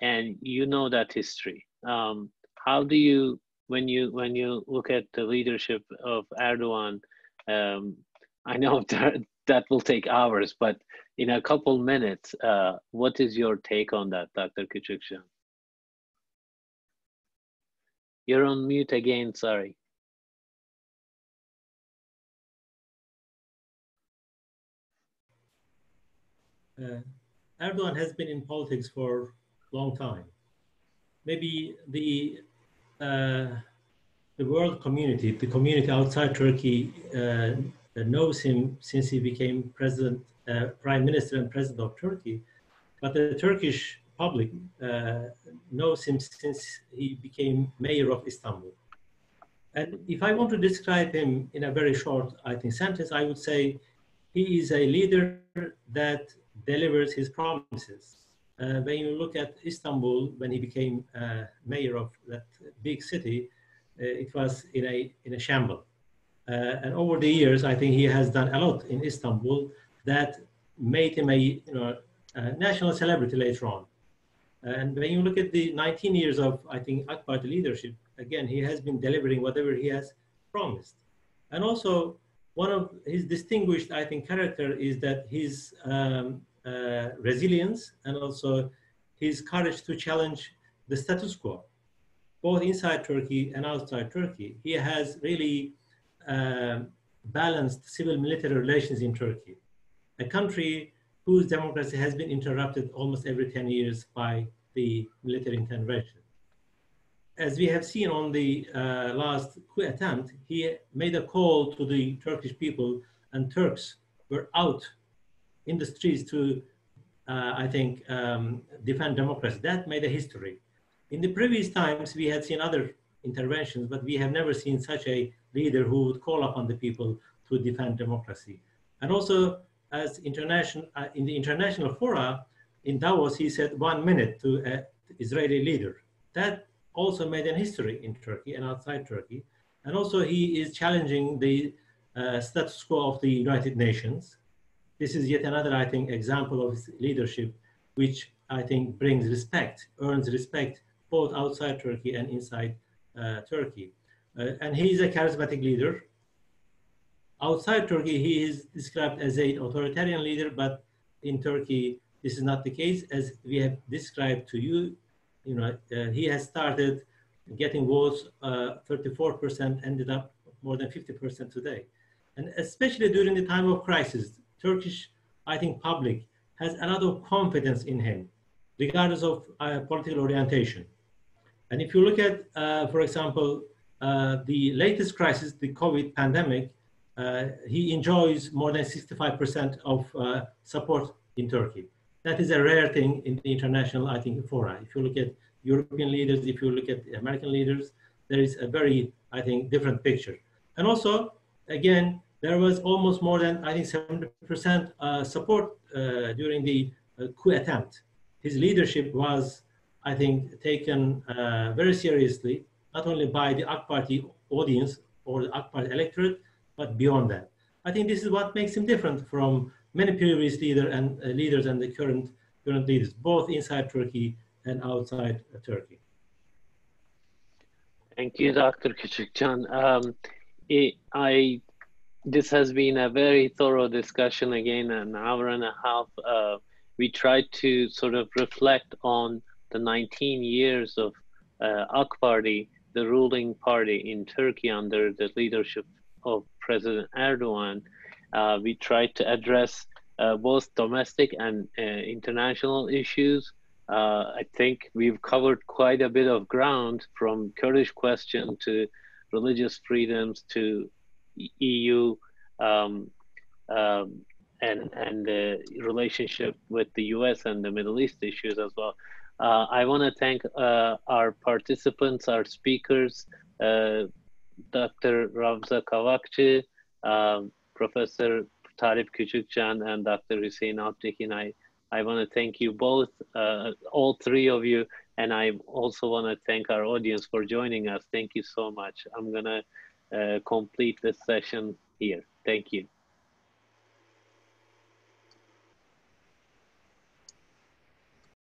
and you know that history. Um, how do you, when you, when you look at the leadership of Erdogan, um, I know that that will take hours, but in a couple minutes, uh, what is your take on that, Doctor Küçükcan? You're on mute again, sorry. Uh, Erdogan has been in politics for a long time. Maybe the, uh, the world community, the community outside Turkey, uh, knows him since he became president, uh, prime minister and president of Turkey, but the Turkish public uh, knows him since he became mayor of Istanbul. And if I want to describe him in a very short, I think, sentence, I would say he is a leader that delivers his promises. Uh, when you look at Istanbul, when he became uh, mayor of that big city, uh, it was in a, in a shambles. Uh, and over the years, I think he has done a lot in Istanbul that made him a, you know, a national celebrity later on. And when you look at the nineteen years of, I think, A K Party leadership, again, he has been delivering whatever he has promised. And also, one of his distinguished, I think, character is that his um, uh, resilience and also his courage to challenge the status quo, both inside Turkey and outside Turkey. He has really uh, balanced civil-military relations in Turkey, a country whose democracy has been interrupted almost every ten years by the military intervention. As we have seen on the uh, last coup attempt, he made a call to the Turkish people, and Turks were out in the streets to, uh, I think, um, defend democracy. That made a history. In the previous times, we had seen other interventions, but we have never seen such a leader who would call upon the people to defend democracy. And also, as international, uh, in the international fora, in Davos, he said one minute to an Israeli leader. That also made an history in Turkey and outside Turkey. And also he is challenging the uh, status quo of the United Nations. This is yet another, I think, example of his leadership, which I think brings respect, earns respect, both outside Turkey and inside uh, Turkey. Uh, and he is a charismatic leader. Outside Turkey, he is described as an authoritarian leader, but in Turkey, this is not the case. As we have described to you, You know, uh, he has started getting votes, uh, thirty-four percent ended up more than fifty percent today. And especially during the time of crisis, Turkish, I think, public has a lot of confidence in him, regardless of uh, political orientation. And if you look at, uh, for example, uh, the latest crisis, the COVID pandemic, uh, he enjoys more than sixty-five percent of uh, support in Turkey. That is a rare thing in the international, I think, fora. If you look at European leaders, if you look at American leaders, there is a very, I think, different picture. And also, again, there was almost more than, I think, seventy percent uh, support uh, during the uh, coup attempt. His leadership was, I think, taken uh, very seriously, not only by the A K Party audience or the A K Party electorate, but beyond that. I think this is what makes him different from many previous leader and, uh, leaders and the current, current leaders, both inside Turkey and outside uh, Turkey. Thank you, Doctor Küçükcan. Um, it, I, this has been a very thorough discussion, again, an hour and a half. Uh, we tried to sort of reflect on the nineteen years of uh, A K Party, the ruling party in Turkey under the leadership of President Erdogan. Uh, we tried to address uh, both domestic and uh, international issues. Uh, I think we've covered quite a bit of ground, from Kurdish question to religious freedoms to E U um, um, and, and the relationship with the U S and the Middle East issues as well. Uh, I want to thank uh, our participants, our speakers, uh, Doctor Ravza Kavakcı, um, Professor Talib Küçükcan, and Doctor Hüseyin Alptekin. I, I want to thank you both, uh, all three of you, and I also want to thank our audience for joining us. Thank you so much. I'm going to uh, complete this session here. Thank you.